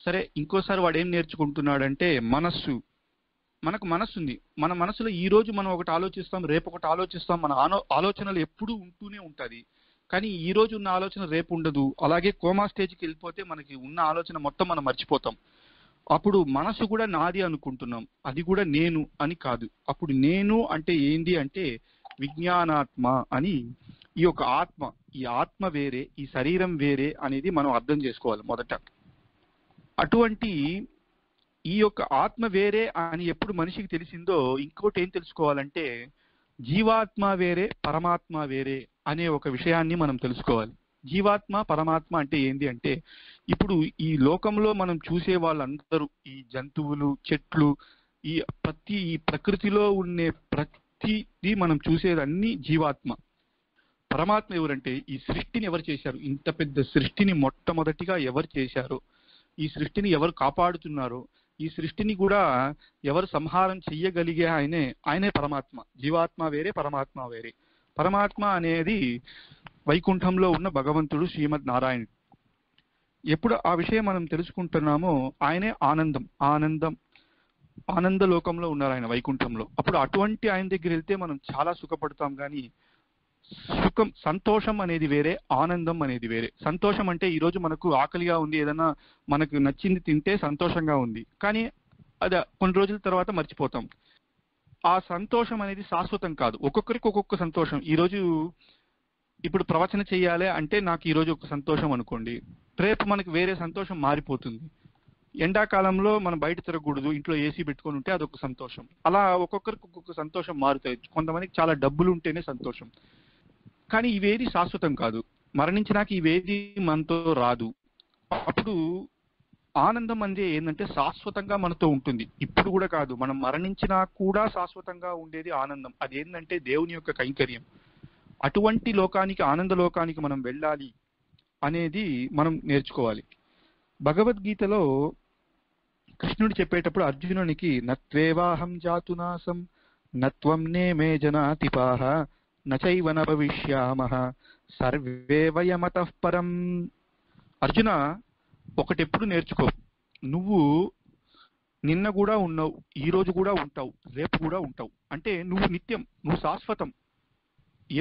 సరే, ఇంకోసారి వాడు ఏం నేర్చుకుంటున్నాడంటే మనస్సు. మనకు మనస్సు ఉంది, మన మనసులో ఈ రోజు మనం ఒకటి ఆలోచిస్తాం, రేపు ఒకటి ఆలోచిస్తాం, మన ఆలో ఆలోచనలు ఎప్పుడూ ఉంటూనే ఉంటుంది. కానీ ఈ రోజు ఉన్న ఆలోచన రేపు ఉండదు. అలాగే కోమా స్టేజ్కి వెళ్ళిపోతే మనకి ఉన్న ఆలోచన మొత్తం మనం మర్చిపోతాం. అప్పుడు మనసు కూడా నాది అనుకుంటున్నాం, అది కూడా నేను అని కాదు. అప్పుడు నేను అంటే ఏంది అంటే విజ్ఞానాత్మ అని, ఈ యొక్క ఆత్మ, ఈ ఆత్మ వేరే ఈ శరీరం వేరే అనేది మనం అర్థం చేసుకోవాలి మొదట. అటువంటి ఈ యొక్క ఆత్మ వేరే అని ఎప్పుడు మనిషికి తెలిసిందో ఇంకోటి ఏం తెలుసుకోవాలంటే జీవాత్మ వేరే పరమాత్మ వేరే అనే ఒక విషయాన్ని మనం తెలుసుకోవాలి. జీవాత్మ పరమాత్మ అంటే ఏంది అంటే ఇప్పుడు ఈ లోకంలో మనం చూసే వాళ్ళందరూ ఈ జంతువులు చెట్లు ఈ ప్రతి ఈ ప్రకృతిలో ఉండే ప్రతిది మనం చూసేదన్నీ జీవాత్మ. పరమాత్మ ఎవరంటే ఈ సృష్టిని ఎవరు చేశారు? ఇంత పెద్ద సృష్టిని మొట్టమొదటిగా ఎవరు చేశారు? ఈ సృష్టిని ఎవరు కాపాడుతున్నారు? ఈ సృష్టిని కూడా ఎవరు సంహారం చెయ్యగలిగే ఆయనే ఆయనే పరమాత్మ. జీవాత్మ వేరే పరమాత్మ వేరే. పరమాత్మ అనేది వైకుంఠంలో ఉన్న భగవంతుడు శ్రీమద్ నారాయణుడు. ఎప్పుడు ఆ విషయం మనం తెలుసుకుంటున్నామో ఆయనే ఆనందం. ఆనందం ఆనంద లోకంలో ఉన్నారు ఆయన వైకుంఠంలో. అప్పుడు అటువంటి ఆయన దగ్గర వెళ్తే మనం చాలా సుఖపడతాం. కానీ సుఖం సంతోషం అనేది వేరే, ఆనందం అనేది వేరే. సంతోషం అంటే ఈరోజు మనకు ఆకలిగా ఉంది, ఏదైనా మనకు నచ్చింది తింటే సంతోషంగా ఉంది, కానీ అది కొన్ని రోజుల తర్వాత మర్చిపోతాం. ఆ సంతోషం అనేది శాశ్వతం కాదు. ఒక్కొక్కరికి ఒక్కొక్క సంతోషం. ఈరోజు ఇప్పుడు ప్రవచన చెయ్యాలి అంటే నాకు ఈరోజు ఒక సంతోషం అనుకోండి, రేపు మనకు వేరే సంతోషం మారిపోతుంది. ఎండాకాలంలో మనం బయట తిరగకూడదు, ఇంట్లో ఏసీ పెట్టుకొని ఉంటే అదొక సంతోషం. అలా ఒక్కొక్కరికి ఒక్కొక్క సంతోషం మారుతాయి. కొంతమందికి చాలా డబ్బులు ఉంటేనే సంతోషం. కానీ ఇవేది శాశ్వతం కాదు, మరణించినాక ఇవేది మనతో రాదు. అప్పుడు ఆనందం అంటే ఏంటంటే శాశ్వతంగా మనతో ఉంటుంది, ఇప్పుడు కూడా కాదు, మనం మరణించినా కూడా శాశ్వతంగా ఉండేది ఆనందం. అది ఏంటంటే దేవుని యొక్క కైంకర్యం. అటువంటి లోకానికి ఆనంద లోకానికి మనం వెళ్ళాలి అనేది మనం నేర్చుకోవాలి. భగవద్గీతలో కృష్ణుడు చెప్పేటప్పుడు అర్జునునికి నత్వేవాహం జాతునాసం నత్వం నేమే జనాతిపాహ నచైవ నభవిష్యామః సర్వే వయమతః పరం. అర్జున, ఒకటెప్పుడు నేర్చుకో, నువ్వు నిన్న కూడా ఉన్నావు, ఈ రోజు కూడా ఉంటావు, రేపు కూడా ఉంటావు. అంటే నువ్వు నిత్యం, నువ్వు శాశ్వతం,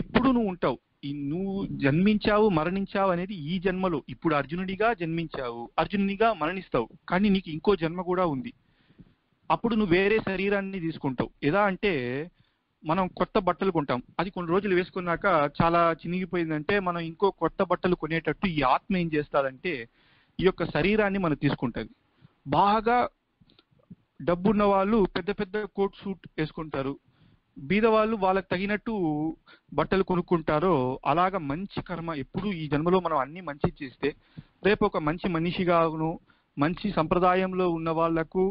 ఎప్పుడు నువ్వు ఉంటావు. నువ్వు జన్మించావు మరణించావు అనేది ఈ జన్మలో. ఇప్పుడు అర్జునుడిగా జన్మించావు, అర్జునునిగా మరణిస్తావు, కానీ నీకు ఇంకో జన్మ కూడా ఉంది. అప్పుడు నువ్వు వేరే శరీరాన్ని తీసుకుంటావు. ఎలా అంటే మనం కొత్త బట్టలు కొంటాం, అది కొన్ని రోజులు వేసుకున్నాక చాలా చినిగిపోయిందంటే మనం ఇంకో కొత్త బట్టలు కొనేటట్టు ఈ ఆత్మ ఏం చేస్తారంటే ఈ యొక్క శరీరాన్ని మనం తీసుకుంటుంది. బాగా డబ్బున్న వాళ్ళు పెద్ద పెద్ద కోట్ సూట్ వేసుకుంటారు, బీదవాళ్ళు వాళ్ళకి తగినట్టు బట్టలు కొనుక్కుంటారో అలాగ మంచి కర్మ ఎప్పుడు ఈ జన్మలో మనం అన్ని మంచి చేస్తే రేపు ఒక మంచి మనిషిగాను మంచి సంప్రదాయంలో ఉన్న వాళ్లకు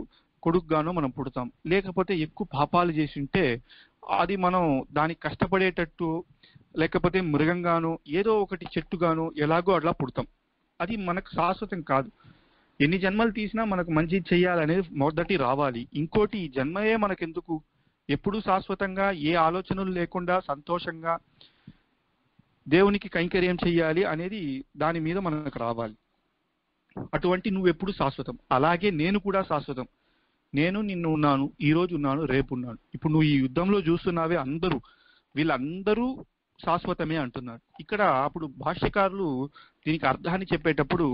కొడుకుగాను మనం పుడతాం. లేకపోతే ఎక్కువ పాపాలు చేసి ఉంటే అది మనం దానికి కష్టపడేటట్టు లేకపోతే మృగంగాను ఏదో ఒకటి చెట్టుగాను ఎలాగో అట్లా పుడతాం. అది మనకు శాశ్వతం కాదు. ఎన్ని జన్మలు తీసినా మనకు మంచి చేయాలనేది మొదటి రావాలి. ఇంకోటి ఈ జన్మయే మనకెందుకు, ఎప్పుడూ శాశ్వతంగా ఏ ఆలోచనలు లేకుండా సంతోషంగా దేవునికి కైంకర్యం చేయాలి అనేది దాని మీద మనకు రావాలి. అటువంటి నువ్వెప్పుడు శాశ్వతం. అలాగే నేను కూడా శాశ్వతం. నేను నిన్ను ఉన్నాను, ఈరోజు ఉన్నాను, రేపు ఉన్నాను. ఇప్పుడు నువ్వు ఈ యుద్ధంలో చూస్తున్నావే అందరూ, వీళ్ళందరూ శాశ్వతమే అంటున్నారు. ఇక్కడ అప్పుడు భాష్యకారులు దీనికి అర్థాన్ని చెప్పేటప్పుడు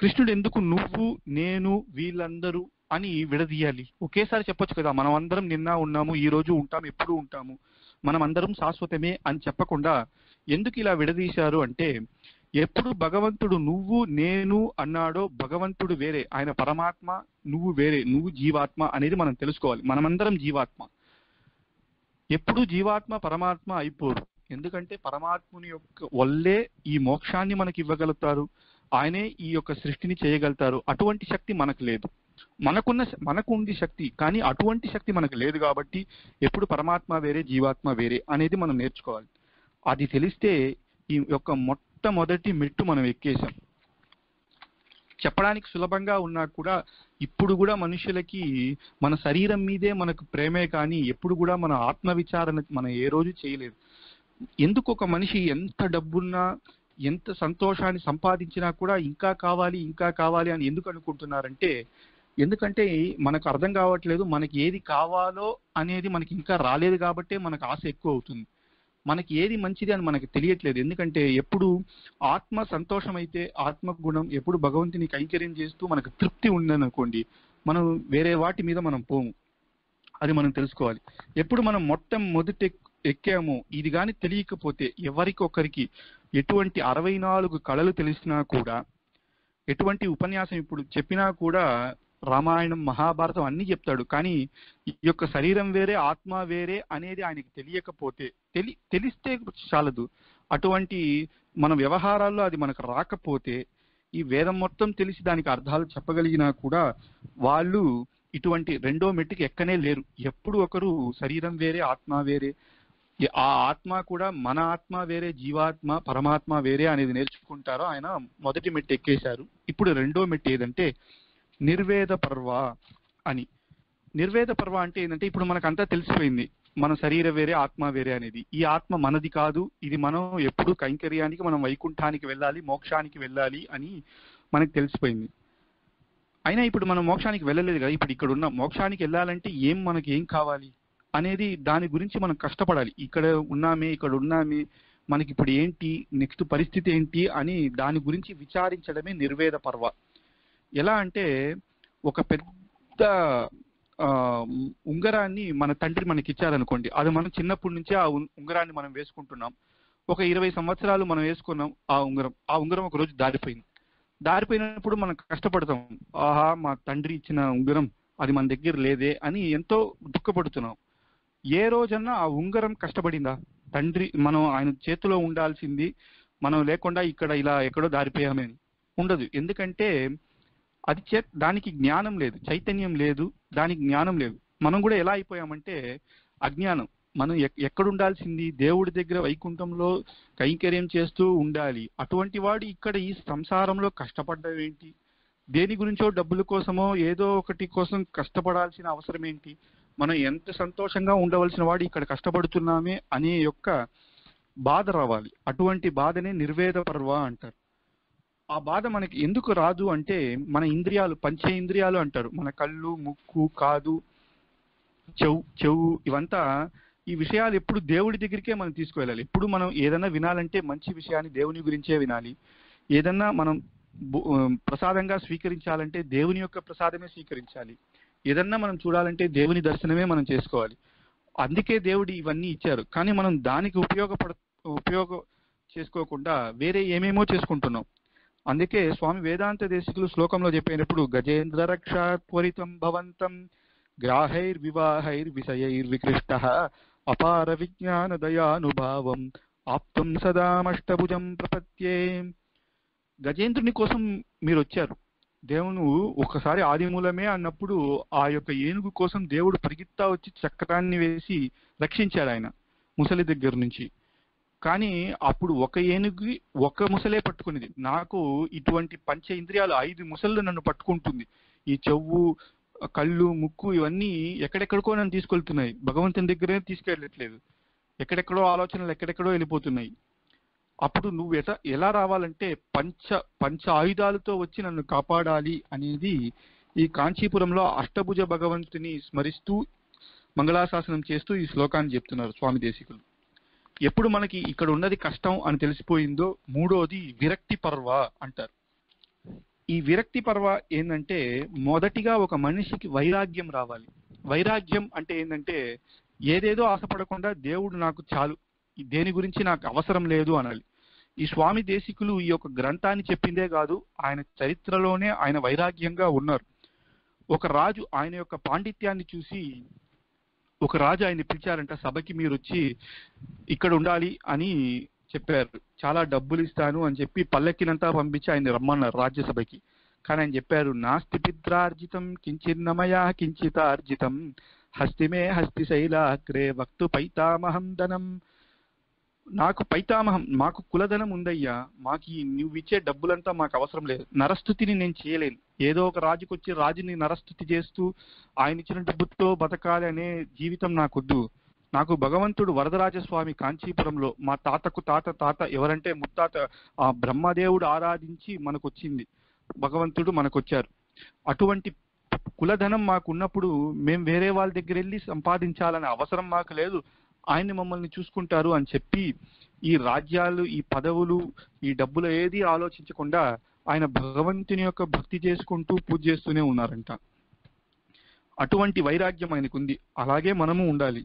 కృష్ణుడు ఎందుకు నువ్వు నేను వీళ్ళందరూ అని విడదీయాలి? ఒకేసారి చెప్పొచ్చు కదా, మనం అందరం నిన్న ఉన్నాము, ఈ రోజు ఉంటాము, ఎప్పుడు ఉంటాము, మనం అందరం శాశ్వతమే అని చెప్పకుండా ఎందుకు ఇలా విడదీశారు అంటే, ఎప్పుడు భగవంతుడు నువ్వు నేను అన్నాడో భగవంతుడు వేరే, ఆయన పరమాత్మ, నువ్వు వేరే, నువ్వు జీవాత్మ అనేది మనం తెలుసుకోవాలి. మనమందరం జీవాత్మ. ఎప్పుడు జీవాత్మ పరమాత్మ అయిపోరు. ఎందుకంటే పరమాత్ముని యొక్క వల్లే ఈ మోక్షాన్ని మనకి ఇవ్వగలుగుతారు, ఆయనే ఈ యొక్క సృష్టిని చేయగలుగుతారు. అటువంటి శక్తి మనకు లేదు. మనకున్న మనకు ఉంది శక్తి, కానీ అటువంటి శక్తి మనకు లేదు. కాబట్టి ఎప్పుడు పరమాత్మ వేరే జీవాత్మ వేరే అనేది మనం నేర్చుకోవాలి. అది తెలిస్తే ఈ యొక్క మొట్టమొదటి మెట్టు మనం ఎక్కేసాం. చెప్పడానికి సులభంగా ఉన్నా కూడా ఇప్పుడు కూడా మనుషులకి మన శరీరం మీదే మనకు ప్రేమే, కానీ ఎప్పుడు కూడా మన ఆత్మవిచారణ మనం ఏ రోజు చేయలేదు. ఎందుకు ఒక మనిషి ఎంత డబ్బున్నా ఎంత సంతోషాన్ని సంపాదించినా కూడా ఇంకా కావాలి ఇంకా కావాలి అని ఎందుకు అనుకుంటున్నారంటే, ఎందుకంటే మనకు అర్థం కావట్లేదు మనకి ఏది కావాలో అనేది మనకి ఇంకా రాలేదు. కాబట్టి మనకు ఆశ ఎక్కువ అవుతుంది. మనకి ఏది మంచిది అని మనకి తెలియట్లేదు. ఎందుకంటే ఎప్పుడు ఆత్మ సంతోషం అయితే ఆత్మగుణం, ఎప్పుడు భగవంతుని కైంకర్యం చేస్తూ మనకు తృప్తి ఉందనుకోండి, మనం వేరే వాటి మీద మనం పోము. అది మనం తెలుసుకోవాలి. ఎప్పుడు మనం మొట్టమొదటి ఎక్కాము ఇది కానీ తెలియకపోతే ఎవరికొకరికి ఎటువంటి అరవై నాలుగు కళలు తెలిసినా కూడా, ఎటువంటి ఉపన్యాసం ఇప్పుడు చెప్పినా కూడా, రామాయణం మహాభారతం అన్ని చెప్తాడు, కానీ ఈ యొక్క శరీరం వేరే ఆత్మ వేరే అనేది ఆయనకి తెలియకపోతే, తెలి తెలిస్తే చాలదు. అటువంటి మన వ్యవహారాల్లో అది మనకు రాకపోతే, ఈ వేదం మొత్తం తెలిసి దానికి అర్థాలు చెప్పగలిగినా కూడా వాళ్ళు ఇటువంటి రెండో మెట్టుకి ఎక్కనే లేరు. ఎప్పుడు ఒకరు శరీరం వేరే ఆత్మ వేరే, ఆ ఆత్మ కూడా మన ఆత్మ వేరే జీవాత్మ పరమాత్మ వేరే అనేది నేర్చుకుంటారో ఆయన మొదటి మెట్టు ఎక్కేశారు. ఇప్పుడు రెండో మెట్టు ఏదంటే నిర్వేద పర్వ అని. నిర్వేద పర్వ అంటే ఏంటంటే, ఇప్పుడు మనకంతా తెలిసిపోయింది మన శరీరం వేరే ఆత్మ వేరే అనేది. ఈ ఆత్మ మనది కాదు, ఇది మనం ఎప్పుడు కైంకర్యానికి మనం వైకుంఠానికి వెళ్ళాలి, మోక్షానికి వెళ్ళాలి అని మనకు తెలిసిపోయింది. అయినా ఇప్పుడు మనం మోక్షానికి వెళ్ళలేదు కదా, ఇప్పుడు ఇక్కడ ఉన్న మోక్షానికి వెళ్ళాలంటే ఏం మనకి ఏం కావాలి అనేది దాని గురించి మనం కష్టపడాలి. ఇక్కడ ఉన్నామే ఇక్కడ ఉన్నామే మనకి ఇప్పుడు ఏంటి నెక్స్ట్ పరిస్థితి ఏంటి అని దాని గురించి విచారించడమే నిర్వేద పర్వ. ఎలా అంటే ఒక పెద్ద ఉంగరాన్ని మన తండ్రి మనకి ఇచ్చారనుకోండి, అది మనం చిన్నప్పటి నుంచే ఆ ఉంగరాన్ని మనం వేసుకుంటున్నాం. ఒక ఇరవై సంవత్సరాలు మనం వేసుకున్నాం ఆ ఉంగరం. ఆ ఉంగరం ఒక రోజు దారిపోయింది. దారిపోయినప్పుడు మనం కష్టపడతాం, ఆహా మా తండ్రి ఇచ్చిన ఉంగరం అది మన దగ్గర లేదే అని ఎంతో దుఃఖపడుతున్నాం. ఏ రోజన్నా ఆ ఉంగరం కష్టపడిందా? తండ్రి మనం ఆయన చేతిలో ఉండాల్సింది మనం లేకుండా ఇక్కడ ఇలా ఎక్కడో దారిపోయామని ఉండదు. ఎందుకంటే అది చే దానికి జ్ఞానం లేదు, చైతన్యం లేదు, దానికి జ్ఞానం లేదు. మనం కూడా ఎలా అయిపోయామంటే అజ్ఞానం. మనం ఎక్కడుండాల్సింది? దేవుడి దగ్గర వైకుంఠంలో కైంకర్యం చేస్తూ ఉండాలి. అటువంటి వాడు ఇక్కడ ఈ సంసారంలో కష్టపడ్డం ఏంటి? దేని గురించో డబ్బుల కోసమో ఏదో ఒకటి కోసం కష్టపడాల్సిన అవసరం ఏంటి? మనం ఎంత సంతోషంగా ఉండవలసిన వాడు ఇక్కడ కష్టపడుతున్నామే అనే యొక్క బాధ రావాలి. అటువంటి బాధనే నిర్వేద పర్వ అంటారు. ఆ బాధ మనకి ఎందుకు రాదు అంటే, మన ఇంద్రియాలు పంచేంద్రియాలు అంటారు, మన కళ్ళు ముక్కు కాదు చెవు చెవు ఇవంతా ఈ విషయాలు ఎప్పుడు దేవుడి దగ్గరికే మనం తీసుకువెళ్ళాలి. ఎప్పుడు మనం ఏదైనా వినాలంటే మంచి విషయాన్ని దేవుని గురించే వినాలి. ఏదన్నా మనం ప్రసాదంగా స్వీకరించాలంటే దేవుని యొక్క ప్రసాదమే స్వీకరించాలి. ఏదన్నా మనం చూడాలంటే దేవుని దర్శనమే మనం చేసుకోవాలి. అందుకే దేవుడు ఇవన్నీ ఇచ్చారు, కానీ మనం దానికి ఉపయోగపడ ఉపయోగం చేసుకోకుండా వేరే ఏమేమో చేసుకుంటున్నాం. అందుకే స్వామి వేదాంత దేశికులు శ్లోకంలో చెప్పినప్పుడు గజేంద్ర రక్ష త్వరితం భవంతం ग्राहैर्विवाहैर्विषयैर्विकृष्टः अपार विज्ञानदयानुभावम् आप्तं सदामष्टभुजं प्रपत्ये। గజేంద్రుని కోసం మీరు వచ్చారు. దేవుడు ఒకసారి ఆదిమూలమే అన్నప్పుడు ఆ యొక్క ఏనుగు కోసం దేవుడు పరిగెత్తా వచ్చి చక్రాన్ని వేసి రక్షించాడు ఆయన ముసలి దగ్గర నుంచి. కానీ అప్పుడు ఒక ఏనుగు ఒక ముసలే పట్టుకునేది. నాకు ఇటువంటి పంచ ఇంద్రియాలు ఐదు ముసళ్ళు నన్ను పట్టుకుంటుంది. ఈ చెవు, కళ్ళు, ముక్కు ఇవన్నీ ఎక్కడెక్కడికో నన్ను తీసుకెళ్తున్నాయి, భగవంతుని దగ్గరే తీసుకెళ్ళట్లేదు. ఎక్కడెక్కడో ఆలోచనలు ఎక్కడెక్కడో వెళ్ళిపోతున్నాయి. అప్పుడు నువ్వు ఎట ఎలా రావాలంటే పంచ పంచ ఆయుధాలతో వచ్చి నన్ను కాపాడాలి అనేది ఈ కాంచీపురంలో అష్టభుజ భగవంతుని స్మరిస్తూ మంగళాశాసనం చేస్తూ ఈ శ్లోకాన్ని చెప్తున్నారు స్వామి దేశికులు. ఎప్పుడు మనకి ఇక్కడ ఉన్నది కష్టం అని తెలిసిపోయిందో మూడోది విరక్తి పర్వ అంటారు. ఈ విరక్తి పర్వ ఏంటంటే మొదటిగా ఒక మనిషికి వైరాగ్యం రావాలి. వైరాగ్యం అంటే ఏంటంటే ఏదేదో ఆశపడకుండా దేవుడు నాకు చాలు, దేని గురించి నాకు అవసరం లేదు అనాలి. ఈ స్వామి దేశికులు ఈ యొక్క గ్రంథాన్ని చెప్పిందే కాదు, ఆయన చరిత్రలోనే ఆయన వైరాగ్యంగా ఉన్నారు. ఒక రాజు ఆయన యొక్క పాండిత్యాన్ని చూసి ఒక రాజు ఆయన్ని పిలిచారంట, సభకి మీరు వచ్చి ఇక్కడ ఉండాలి అని చెప్పారు. చాలా డబ్బులు ఇస్తాను అని చెప్పి పల్లెక్కినంతా పంపించి ఆయన్ని రమ్మన్నారు రాజ్యసభకి. కానీ ఆయన చెప్పారు, నాస్తి పిత్రార్జితం కించిన్నమయా కించితార్జితం హస్తిమే హస్తి శైలాగ్రే వక్తు పైతామహం ధనం. నాకు పైతామహం, మాకు కులధనం ఉందయ్యా, మాకు ఈ నువ్వు ఇచ్చే డబ్బులంతా మాకు అవసరం లేదు. నరస్థుతిని నేను చేయలేను. ఏదో ఒక రాజుకి వచ్చి రాజుని నరస్థుతి చేస్తూ ఆయన ఇచ్చిన డబ్బుతో బతకాలి అనే జీవితం నాకొద్దు. నాకు భగవంతుడు వరదరాజ స్వామి కాంచీపురంలో మా తాతకు తాత తాత ఎవరంటే ముత్తాత ఆ బ్రహ్మదేవుడు ఆరాధించి మనకొచ్చింది, భగవంతుడు మనకొచ్చారు. అటువంటి కులధనం మాకున్నప్పుడు మేము వేరే వాళ్ళ దగ్గర వెళ్ళి సంపాదించాలనే అవసరం మాకు లేదు. ఆయన్ని మమ్మల్ని చూసుకుంటారు అని చెప్పి ఈ రాజ్యాలు, ఈ పదవులు, ఈ డబ్బులు ఏది ఆలోచించకుండా ఆయన భగవంతుని యొక్క భక్తి చేసుకుంటూ పూజ చేస్తూనే ఉన్నారంట. అటువంటి వైరాగ్యం ఆయనకు ఉంది. అలాగే మనము ఉండాలి.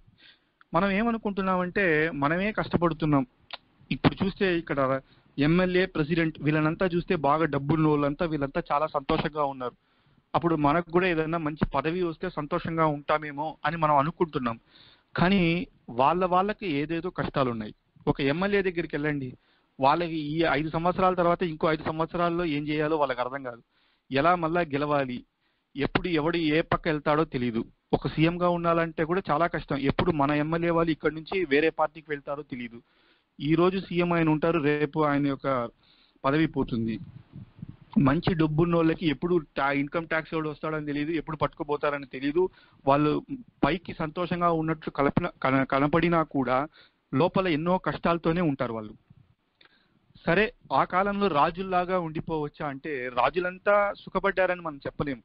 మనం ఏమనుకుంటున్నామంటే మనమే కష్టపడుతున్నాం. ఇప్పుడు చూస్తే ఇక్కడ ఎమ్మెల్యే, ప్రెసిడెంట్ వీళ్ళనంతా చూస్తే బాగా డబ్బున్న వాళ్ళంతా వీళ్ళంతా చాలా సంతోషంగా ఉన్నారు. అప్పుడు మనకు కూడా ఏదైనా మంచి పదవి వస్తే సంతోషంగా ఉంటామేమో అని మనం అనుకుంటున్నాం. కానీ వాళ్ళ వాళ్ళకి ఏదేదో కష్టాలు ఉన్నాయి. ఒక ఎమ్మెల్యే దగ్గరికి వెళ్ళండి, వాళ్ళకి ఈ ఐదు సంవత్సరాల తర్వాత ఇంకో ఐదు సంవత్సరాల్లో ఏం చేయాలో వాళ్ళకి అర్థం కాదు. ఎలా మళ్ళా గెలవాలి, ఎప్పుడు ఎవడు ఏ పక్క వెళ్తాడో తెలియదు. ఒక సీఎంగా ఉండాలంటే కూడా చాలా కష్టం. ఎప్పుడు మన ఎమ్మెల్యే వాళ్ళు ఇక్కడ నుంచి వేరే పార్టీకి వెళ్తారో తెలియదు. ఈ రోజు సీఎం ఆయన ఉంటారు, రేపు ఆయన యొక్క పదవి పోతుంది. మంచి డబ్బున్న వాళ్ళకి ఎప్పుడు టా ఇన్కమ్ ట్యాక్స్ ఎవడు వస్తాడని తెలియదు, ఎప్పుడు పట్టుకుపోతారని తెలియదు. వాళ్ళు పైకి సంతోషంగా ఉన్నట్లు కలప కనపడినా కూడా లోపల ఎన్నో కష్టాలతోనే ఉంటారు వాళ్ళు. సరే, ఆ కాలంలో రాజుల్లాగా ఉండిపోవచ్చా అంటే రాజులంతా సుఖపడ్డారని మనం చెప్పలేము.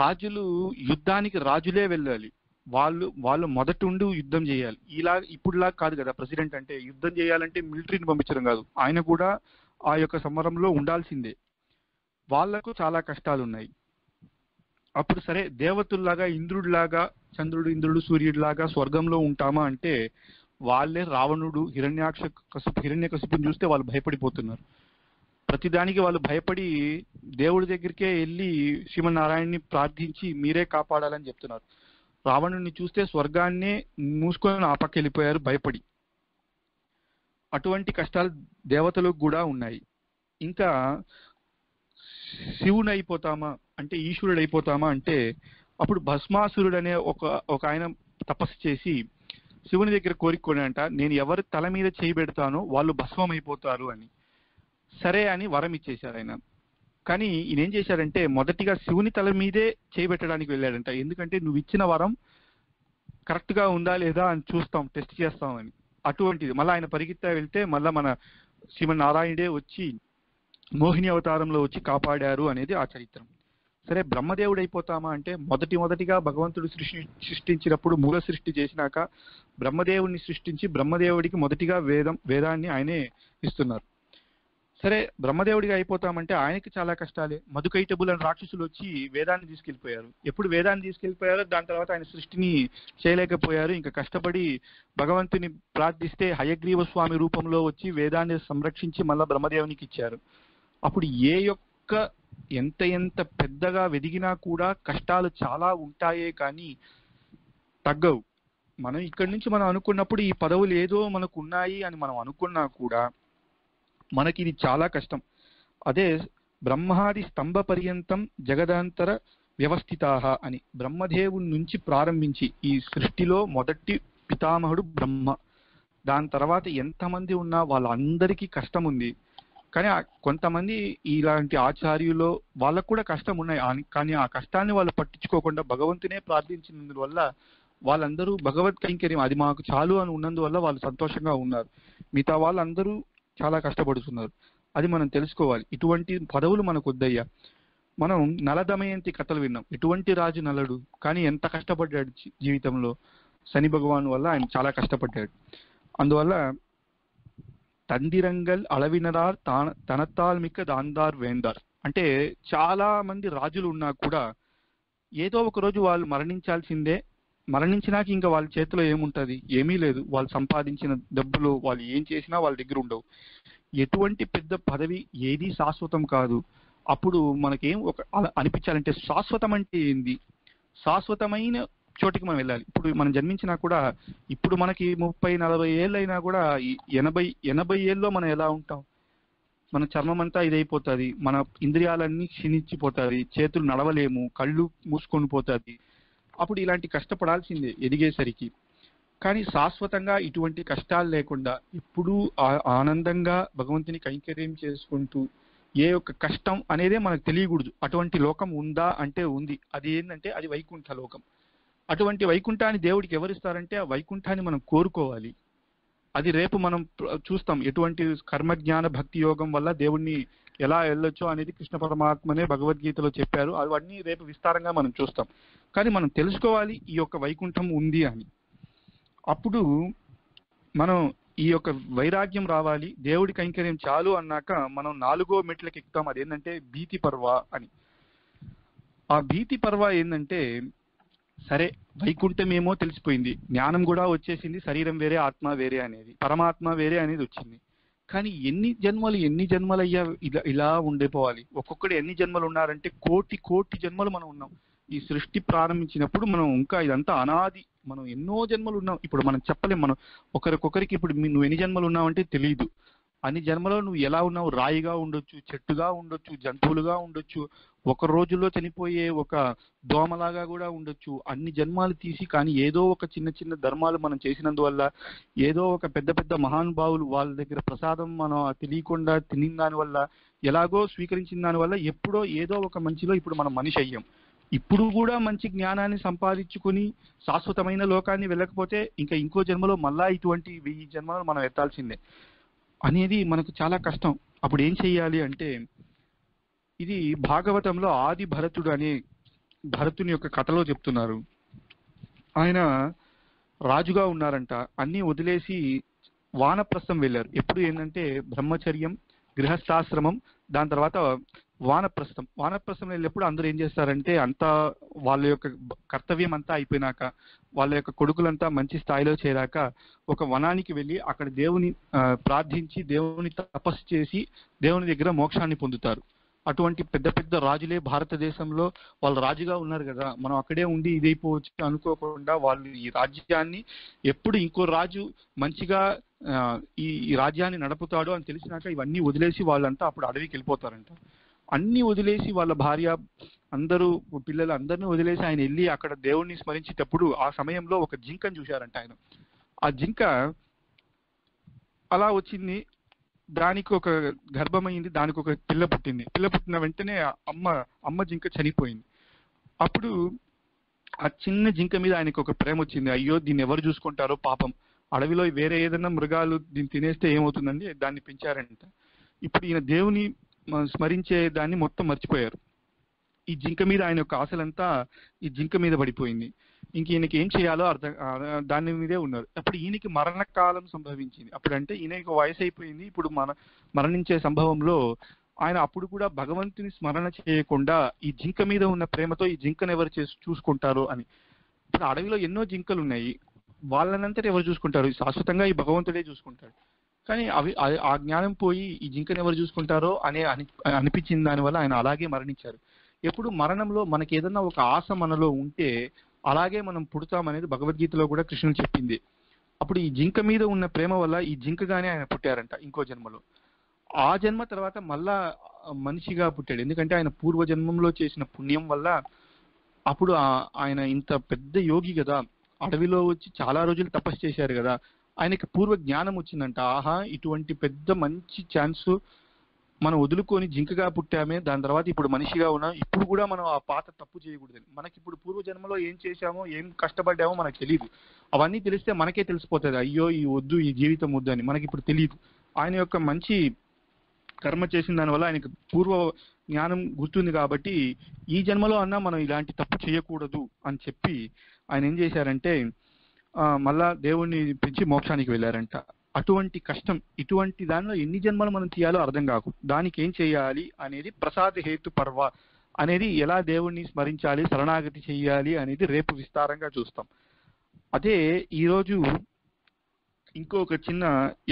రాజులు యుద్ధానికి రాజులే వెళ్ళాలి, వాళ్ళు వాళ్ళు మొదటి ఉండి యుద్ధం చేయాలి. ఇలా ఇప్పుడులా కాదు కదా, ప్రెసిడెంట్ అంటే యుద్ధం చేయాలంటే మిలిటరీని పంపించడం కాదు, ఆయన కూడా ఆ యొక్క సమరంలో ఉండాల్సిందే. వాళ్లకు చాలా కష్టాలు ఉన్నాయి. అప్పుడు సరే, దేవతల్లాగా ఇంద్రుడిలాగా, చంద్రుడు ఇంద్రుడు సూర్యుడిలాగా స్వర్గంలో ఉంటామా అంటే వాళ్ళే రావణుడు హిరణ్యాక్ష కసిపు హిరణ్యకసిపుని చూస్తే వాళ్ళు భయపడిపోతున్నారు. ప్రతిదానికి వాళ్ళు భయపడి దేవుడి దగ్గరికే వెళ్ళి శ్రీమన్నారాయణని ప్రార్థించి మీరే కాపాడాలని చెప్తున్నారు. రావణుడిని చూస్తే స్వర్గాన్నే మూసుకొని ఆ పక్క వెళ్ళిపోయారు భయపడి. అటువంటి కష్టాలు దేవతలకు కూడా ఉన్నాయి. ఇంకా శివుడు అయిపోతామా అంటే, ఈశ్వరుడు అయిపోతామా అంటే, అప్పుడు భస్మాసురుడు అనే ఒక ఒక ఆయన తపస్సు చేసి శివుని దగ్గర కోరికొనంట, నేను ఎవరి తల మీద చేయబెడతానో వాళ్ళు భస్మం అయిపోతారు అని. సరే అని వరం ఇచ్చేశారు ఆయన. కానీ ఈయన ఏం చేశాడంటే మొదటిగా శివుని తల మీదే చేయబెట్టడానికి వెళ్ళాడంట. ఎందుకంటే నువ్వు ఇచ్చిన వరం కరెక్ట్గా ఉందా లేదా అని చూస్తాం, టెస్ట్ చేస్తామని. అటువంటిది మళ్ళీ ఆయన పరిగెత్తా వెళ్తే మళ్ళీ మన శ్రీమన్నారాయణుడే వచ్చి మోహిని అవతారంలో వచ్చి కాపాడారు అనేది ఆ చరిత్రం. సరే, బ్రహ్మదేవుడు అయిపోతామా అంటే మొదటి మొదటిగా భగవంతుడు సృష్టి సృష్టించినప్పుడు మూల సృష్టి చేసినాక బ్రహ్మదేవుడిని సృష్టించి బ్రహ్మదేవుడికి మొదటిగా వేదం వేదాన్ని ఆయనే ఇస్తున్నారు. సరే, బ్రహ్మదేవుడిగా అయిపోతామంటే ఆయనకి చాలా కష్టాలే. మధుకైటబుల్ అని రాక్షసులు వచ్చి వేదాన్ని తీసుకెళ్ళిపోయారు. ఎప్పుడు వేదాన్ని తీసుకెళ్ళిపోయారో దాని తర్వాత ఆయన సృష్టిని చేయలేకపోయారు. ఇంకా కష్టపడి భగవంతుని ప్రార్థిస్తే హయగ్రీవ స్వామి రూపంలో వచ్చి వేదాన్ని సంరక్షించి మళ్ళా బ్రహ్మదేవునికి ఇచ్చారు. అప్పుడు ఏ యొక్క ఎంత ఎంత పెద్దగా వెదిగినా కూడా కష్టాలు చాలా ఉంటాయే కానీ తగ్గవు. మనం ఇక్కడి నుంచి మనం అనుకున్నప్పుడు ఈ పదవులు ఏదో మనకు ఉన్నాయి అని మనం అనుకున్నా కూడా మనకి ఇది చాలా కష్టం. అదే బ్రహ్మాది స్తంభ పర్యంతం జగదాంతర వ్యవస్థితాః అని బ్రహ్మదేవుని నుంచి ప్రారంభించి ఈ సృష్టిలో మొదటి పితామహుడు బ్రహ్మ, దాని తర్వాత ఎంతమంది ఉన్నా వాళ్ళందరికీ కష్టం ఉంది. కానీ కొంతమంది ఇలాంటి ఆచార్యులు వాళ్ళకు కూడా కష్టం ఉన్నాయి, కానీ ఆ కష్టాన్ని వాళ్ళు పట్టించుకోకుండా భగవంతునే ప్రార్థించినందువల్ల వాళ్ళందరూ భగవత్ కైంకర్యం అది మాకు చాలు అని ఉన్నందువల్ల వాళ్ళు సంతోషంగా ఉన్నారు. మిగతా వాళ్ళందరూ చాలా కష్టపడుతున్నారు, అది మనం తెలుసుకోవాలి. ఇటువంటి పదవులు మనకు వద్దయ్యా. మనం నల దమయంతి కథలు విన్నాం, ఎటువంటి రాజు నలుడు కానీ ఎంత కష్టపడ్డాడు జీవితంలో, శని భగవాన్ వల్ల ఆయన చాలా కష్టపడ్డాడు. అందువల్ల తందిరంగల్ అలవినరార్ తాన తనతాల్మిక దాందార్ వేందార్ అంటే చాలా మంది రాజులు ఉన్నా కూడా ఏదో ఒక రోజు వాళ్ళు మరణించాల్సిందే. మరణించినాక ఇంకా వాళ్ళ చేతిలో ఏముంటుంది, ఏమీ లేదు. వాళ్ళు సంపాదించిన డబ్బులు వాళ్ళు ఏం చేసినా వాళ్ళ దగ్గర ఉండవు. ఎటువంటి పెద్ద పదవి ఏది శాశ్వతం కాదు. అప్పుడు మనకేం ఒక అనిపించాలంటే శాశ్వతం అంటే ఏంది, శాశ్వతమైన చోటికి మనం వెళ్ళాలి. ఇప్పుడు మనం జన్మించినా కూడా ఇప్పుడు మనకి ముప్పై నలభై ఏళ్ళు అయినా కూడా ఎనభై ఎనభై ఏళ్ళలో మనం ఎలా ఉంటాం, మన చర్మం అంతా ఇదైపోతుంది, మన ఇంద్రియాలన్నీ క్షీణించిపోతాయి, చేతులు నడవలేము, కళ్ళు మూసుకొని పోతుంది. అప్పుడు ఇలాంటి కష్టపడాల్సిందే ఎదిగేసరికి. కానీ శాశ్వతంగా ఇటువంటి కష్టాలు లేకుండా ఎప్పుడూ ఆనందంగా భగవంతుని కైంకర్యం చేసుకుంటూ ఏ యొక్క కష్టం అనేదే మనకు తెలియకూడదు. అటువంటి లోకం ఉందా అంటే ఉంది. అది ఏంటంటే అది వైకుంఠ లోకం. అటువంటి వైకుంఠాన్ని దేవుడికి ఎవరిస్తారంటే ఆ వైకుంఠాన్ని మనం కోరుకోవాలి. అది రేపు మనం చూస్తాం ఎటువంటి కర్మజ్ఞాన భక్తి యోగం వల్ల దేవుడిని ఎలా వెళ్ళొచ్చో అనేది కృష్ణ పరమాత్మనే భగవద్గీతలో చెప్పారు. అవన్నీ రేపు విస్తారంగా మనం చూస్తాం. కానీ మనం తెలుసుకోవాలి ఈ యొక్క వైకుంఠం ఉంది అని. అప్పుడు మనం ఈ యొక్క వైరాగ్యం రావాలి. దేవుడి కైంకర్యం చాలు అన్నాక మనం నాలుగో మెట్లకి ఎక్కుతాం. అదేంటంటే భీతి పర్వ అని. ఆ భీతి పర్వ ఏంటంటే సరే వైకుంఠం ఏమో తెలిసిపోయింది, జ్ఞానం కూడా వచ్చేసింది, శరీరం వేరే ఆత్మ వేరే అనేది, పరమాత్మ వేరే అనేది వచ్చింది. కానీ ఎన్ని జన్మలు ఎన్ని జన్మలు అయ్యా ఇలా ఇలా ఉండిపోవాలి. ఒక్కొక్కటి ఎన్ని జన్మలు ఉన్నారంటే కోటి కోటి జన్మలు మనం ఉన్నాం. ఈ సృష్టి ప్రారంభించినప్పుడు మనం ఇంకా ఇదంతా అనాది, మనం ఎన్నో జన్మలు ఉన్నాం. ఇప్పుడు మనం చెప్పలేం మనం ఒకరికొకరికి ఇప్పుడు నువ్వు ఎన్ని జన్మలు ఉన్నావంటే తెలియదు. అన్ని జన్మలో నువ్వు ఎలా ఉన్నావు, రాయిగా ఉండొచ్చు, చెట్టుగా ఉండొచ్చు, జంతువులుగా ఉండొచ్చు, ఒక రోజులో చనిపోయే ఒక దోమలాగా కూడా ఉండొచ్చు. అన్ని జన్మాలు తీసి కానీ ఏదో ఒక చిన్న చిన్న ధర్మాలు మనం చేసినందువల్ల ఏదో ఒక పెద్ద పెద్ద మహానుభావులు వాళ్ళ దగ్గర ప్రసాదం మనం తెలియకుండా తిని దానివల్ల ఎలాగో స్వీకరించిన దానివల్ల ఎప్పుడో ఏదో ఒక మంచిలో ఇప్పుడు మనం మనిషి అయ్యాం. ఇప్పుడు కూడా మంచి జ్ఞానాన్ని సంపాదించుకుని శాశ్వతమైన లోకాన్ని వెళ్ళకపోతే ఇంకా ఇంకో జన్మలో మళ్ళా ఇటువంటి వెయ్యి జన్మలు మనం ఎత్తాల్సిందే అనేది మనకు చాలా కష్టం. అప్పుడు ఏం చెయ్యాలి అంటే ఇది భాగవతంలో ఆది భరతుడు అనే భరతుని యొక్క కథలో చెప్తున్నారు. ఆయన రాజుగా ఉన్నారంట, అన్నీ వదిలేసి వానప్రస్థం వెళ్ళారు. ఎప్పుడు ఏంటంటే బ్రహ్మచర్యం, గృహస్థాశ్రమం, దాని తర్వాత వానప్రస్థం. వానప్రస్థం వెళ్ళినప్పుడు అందరూ ఏం చేస్తారంటే అంతా వాళ్ళ యొక్క కర్తవ్యం అంతా అయిపోయినాక వాళ్ళ యొక్క కొడుకులంతా మంచి స్థాయిలో చేరాక ఒక వనానికి వెళ్ళి అక్కడ దేవుని ప్రార్థించి దేవుని తపస్సు చేసి దేవుని దగ్గర మోక్షాన్ని పొందుతారు. అటువంటి పెద్ద పెద్ద రాజులే భారతదేశంలో వాళ్ళు రాజుగా ఉన్నారు కదా. మనం అక్కడే ఉండి ఇదైపోవచ్చు అనుకోకుండా వాళ్ళు ఈ రాజ్యాన్ని ఎప్పుడు ఇంకో రాజు మంచిగా ఈ రాజ్యాన్ని నడుపుతాడో అని తెలిసినాక ఇవన్నీ వదిలేసి వాళ్ళంతా అప్పుడు అడవికి వెళ్ళిపోతారంట. అన్ని వదిలేసి వాళ్ళ భార్య అందరూ పిల్లలు అందరినీ వదిలేసి ఆయన వెళ్ళి అక్కడ దేవుణ్ణి స్మరించేటప్పుడు ఆ సమయంలో ఒక జింకను చూశారంట ఆయన. ఆ జింక అలా వచ్చింది, దానికి ఒక గర్భమైంది, దానికి ఒక పిల్ల పుట్టింది. పిల్ల పుట్టిన వెంటనే అమ్మ అమ్మ జింక చనిపోయింది. అప్పుడు ఆ చిన్న జింక మీద ఆయనకు ఒక ప్రేమ వచ్చింది. అయ్యో దీన్ని ఎవరు చూసుకుంటారో పాపం, అడవిలో వేరే ఏదైనా మృగాలు దీన్ని తినేస్తే ఏమవుతుందండి, దాన్ని పెంచారంట. ఇప్పుడు ఈయన దేవుని స్మరించే దాన్ని మొత్తం మర్చిపోయారు. ఈ జింక మీద ఆయన యొక్క ఆశలంతా ఈ జింక మీద పడిపోయింది. ఇంక ఈయనకి ఏం చేయాలో అర్థం దాని మీదే ఉన్నారు. అప్పుడు ఈయనకి మరణకాలం సంభవించింది. అప్పుడంటే ఈయనకి వయసు అయిపోయింది, ఇప్పుడు మన మరణించే సంభవంలో ఆయన అప్పుడు కూడా భగవంతుని స్మరణ చేయకుండా ఈ జింక మీద ఉన్న ప్రేమతో ఈ జింకను ఎవరు చేసి చూసుకుంటారో అని. ఇప్పుడు అడవిలో ఎన్నో జింకలు ఉన్నాయి, వాళ్ళనంతటి ఎవరు చూసుకుంటారు, శాశ్వతంగా ఈ భగవంతుడే చూసుకుంటాడు. కానీ అవి ఆ జ్ఞానం పోయి ఈ జింకనెవరు చూసుకుంటారో అనే అనిపించిన దానివల్ల ఆయన అలాగే మరణించారు. ఎప్పుడు మరణంలో మనకి ఏదన్నా ఒక ఆశ మనలో ఉంటే అలాగే మనం పుడతామనేది భగవద్గీతలో కూడా కృష్ణుడు చెప్పింది. అప్పుడు ఈ జింక మీద ఉన్న ప్రేమ వల్ల ఈ జింకగానే ఆయన పుట్టారంట ఇంకో జన్మలో. ఆ జన్మ తర్వాత మళ్ళా మనిషిగా పుట్టాడు, ఎందుకంటే ఆయన పూర్వ జన్మంలో చేసిన పుణ్యం వల్ల. అప్పుడు ఆయన ఇంత పెద్ద యోగి కదా, అడవిలో వచ్చి చాలా రోజులు తపస్సు చేశారు కదా, ఆయనకి పూర్వ జ్ఞానం వచ్చిందంట. ఆహా, ఇటువంటి పెద్ద మంచి ఛాన్స్ మనం వదులుకొని జింకగా పుట్టామే, దాని తర్వాత ఇప్పుడు మనిషిగా ఉన్నాం, ఇప్పుడు కూడా మనం ఆ పాత తప్పు చేయకూడదని. మనకి ఇప్పుడు పూర్వజన్మలో ఏం చేశామో ఏం కష్టపడ్డామో మనకు తెలియదు, అవన్నీ తెలిస్తే మనకే తెలిసిపోతుంది అయ్యో ఈ వద్దు ఈ జీవితం వద్దు అని, మనకి ఇప్పుడు తెలియదు. ఆయన యొక్క మంచి కర్మ చేసిన దానివల్ల ఆయనకి పూర్వ జ్ఞానం గుర్తుంది కాబట్టి ఈ జన్మలో అన్నా మనం ఇలాంటి తప్పు చేయకూడదు అని చెప్పి ఆయన ఏం చేశారంటే మళ్ళా దేవుణ్ణి పెంచి మోక్షానికి వెళ్ళారంట. అటువంటి కష్టం, ఇటువంటి దానిలో ఎన్ని జన్మలు మనం తీయాలో అర్థం కాకు. దానికి ఏం చేయాలి అనేది ప్రసాద హేతు పర్వ అనేది, ఎలా దేవుణ్ణి స్మరించాలి శరణాగతి చేయాలి అనేది రేపు విస్తారంగా చూస్తాం. అదే ఈరోజు ఇంకొక చిన్న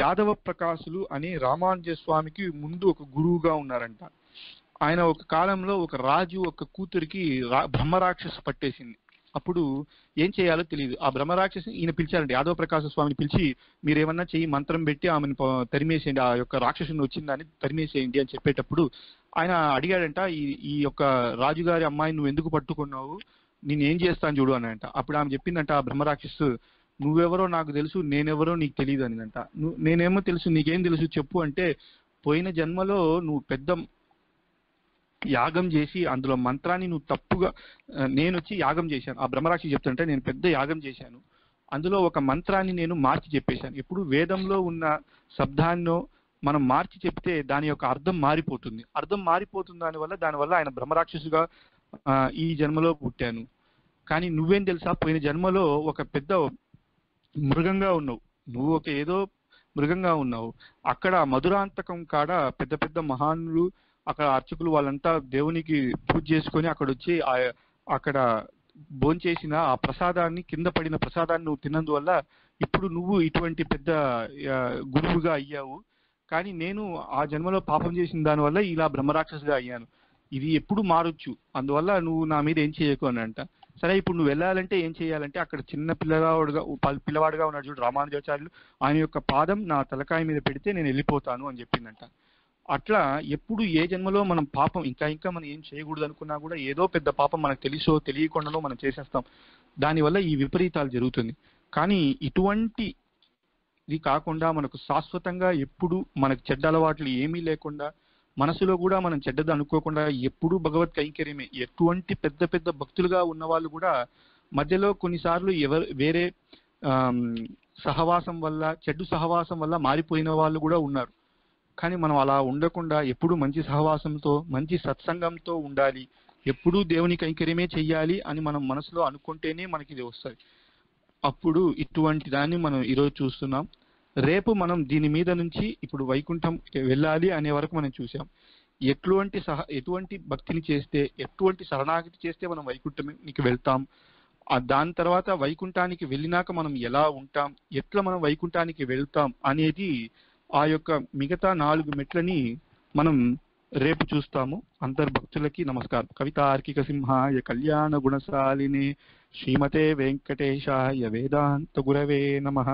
యాదవ ప్రకాశులు అనే రామానుజ స్వామికి ముందు ఒక గురువుగా ఉన్నారంట. ఆయన ఒక కాలంలో ఒక రాజు ఒక కూతురికి బ్రహ్మరాక్షసు పట్టేసింది. అప్పుడు ఏం చేయాలో తెలియదు. ఆ బ్రహ్మరాక్షసి ఈయన పిలిచారంటే యాదవ ప్రకాశ స్వామిని పిలిచి మీరేమన్నా చెయ్యి మంత్రం పెట్టి ఆమెను తరిమేసేయండి, ఆ యొక్క రాక్షసుని వచ్చిందని తరిమేసేయండి అని చెప్పేటప్పుడు ఆయన అడిగాడంట, ఈ ఈ యొక్క రాజుగారి అమ్మాయిని నువ్వు ఎందుకు పట్టుకున్నావు, నేను ఏం చేస్తాను చూడు అని అంట. అప్పుడు ఆమె చెప్పిందంట ఆ బ్రహ్మరాక్షసు, నువ్వెవరో నాకు తెలుసు నేనెవరో నీకు తెలియదు అని అంట. నువ్వు నేనేమో తెలుసు నీకేం తెలుసు చెప్పు అంటే, పోయిన జన్మలో నువ్వు పెద్ద యాగం చేసి అందులో మంత్రాన్ని నువ్వు తప్పుగా, నేను వచ్చి యాగం చేశాను ఆ బ్రహ్మరాక్షి చెప్తుంటే, నేను పెద్ద యాగం చేశాను అందులో ఒక మంత్రాన్ని నేను మార్చి చెప్పేశాను. ఇప్పుడు వేదంలో ఉన్న శబ్దాన్ని మనం మార్చి చెప్తే దాని యొక్క అర్థం మారిపోతుంది, అర్థం మారిపోతుంది దానివల్ల దానివల్ల ఆయన బ్రహ్మరాక్షసుగా ఈ జన్మలో పుట్టాను. కానీ నువ్వేం తెలుసా, పోయిన జన్మలో ఒక పెద్ద మృగంగా ఉన్నావు, నువ్వు ఒక ఏదో మృగంగా ఉన్నావు. అక్కడ మధురాంతకం కాడ పెద్ద పెద్ద మహానులు అక్కడ అర్చకులు వాళ్ళంతా దేవునికి పూజ చేసుకొని అక్కడ వచ్చి అక్కడ భోంచేసిన ఆ ప్రసాదాన్ని, కింద పడిన ప్రసాదాన్ని నువ్వు తిన్నందువల్ల ఇప్పుడు నువ్వు ఇటువంటి పెద్ద గురువుగా అయ్యావు. కానీ నేను ఆ జన్మలో పాపం చేసిన దానివల్ల ఇలా బ్రహ్మరాక్షసుగా అయ్యాను, ఇది ఎప్పుడు మారొచ్చు, అందువల్ల నువ్వు నా మీద ఏం చేయకు అని అంట. సరే ఇప్పుడు నువ్వు వెళ్ళాలంటే ఏం చేయాలంటే, అక్కడ చిన్న పిల్లవాడుగా పిల్లవాడుగా ఉన్నాడు చూడు రామానుజాచార్యులు, ఆయన యొక్క పాదం నా తలకాయ మీద పెడితే నేను వెళ్ళిపోతాను అని చెప్పిందంట. అట్లా ఎప్పుడు ఏ జన్మలో మనం పాపం ఇంకా ఇంకా మనం ఏం చేయకూడదు అనుకున్నా కూడా ఏదో పెద్ద పాపం మనకు తెలుసో తెలియకుండానో మనం చేసేస్తాం, దానివల్ల ఈ విపరీతాలు జరుగుతుంది. కానీ ఇటువంటి ఇది కాకుండా మనకు శాశ్వతంగా ఎప్పుడు మనకు చెడ్డ అలవాట్లు ఏమీ లేకుండా, మనసులో కూడా మనం చెడ్డది అనుకోకుండా ఎప్పుడూ భగవత్ కైంకర్యమే. ఎటువంటి పెద్ద పెద్ద భక్తులుగా ఉన్న వాళ్ళు కూడా మధ్యలో కొన్నిసార్లు ఎవరు వేరే సహవాసం వల్ల, చెడ్డు సహవాసం వల్ల మారిపోయిన వాళ్ళు కూడా ఉన్నారు. కానీ మనం అలా ఉండకుండా ఎప్పుడూ మంచి సహవాసంతో మంచి సత్సంగంతో ఉండాలి, ఎప్పుడూ దేవుని కైంకర్యమే చెయ్యాలి అని మనం మనసులో అనుకుంటేనే మనకి ఇది వస్తుంది. అప్పుడు ఇటువంటి దాన్ని మనం ఈరోజు చూస్తున్నాం. రేపు మనం దీని మీద నుంచి ఇప్పుడు వైకుంఠం వెళ్ళాలి అనే వరకు మనం చూసాం. ఎటువంటి సహ ఎటువంటి భక్తిని చేస్తే, ఎటువంటి శరణాగతి చేస్తే మనం వైకుంఠానికి వెళ్తాం, దాని తర్వాత వైకుంఠానికి వెళ్ళినాక మనం ఎలా ఉంటాం, ఎట్లా మనం వైకుంఠానికి వెళ్తాం అనేది ఆ యొక్క మిగతా నాలుగు మెట్లని మనం రేపు చూస్తాము. అందరు భక్తులకి నమస్కారం. కవితార్కిక సింహాయ కళ్యాణ గుణశాలిని శ్రీమతే వెంకటేశాయ వేదాంత గురవే నమః.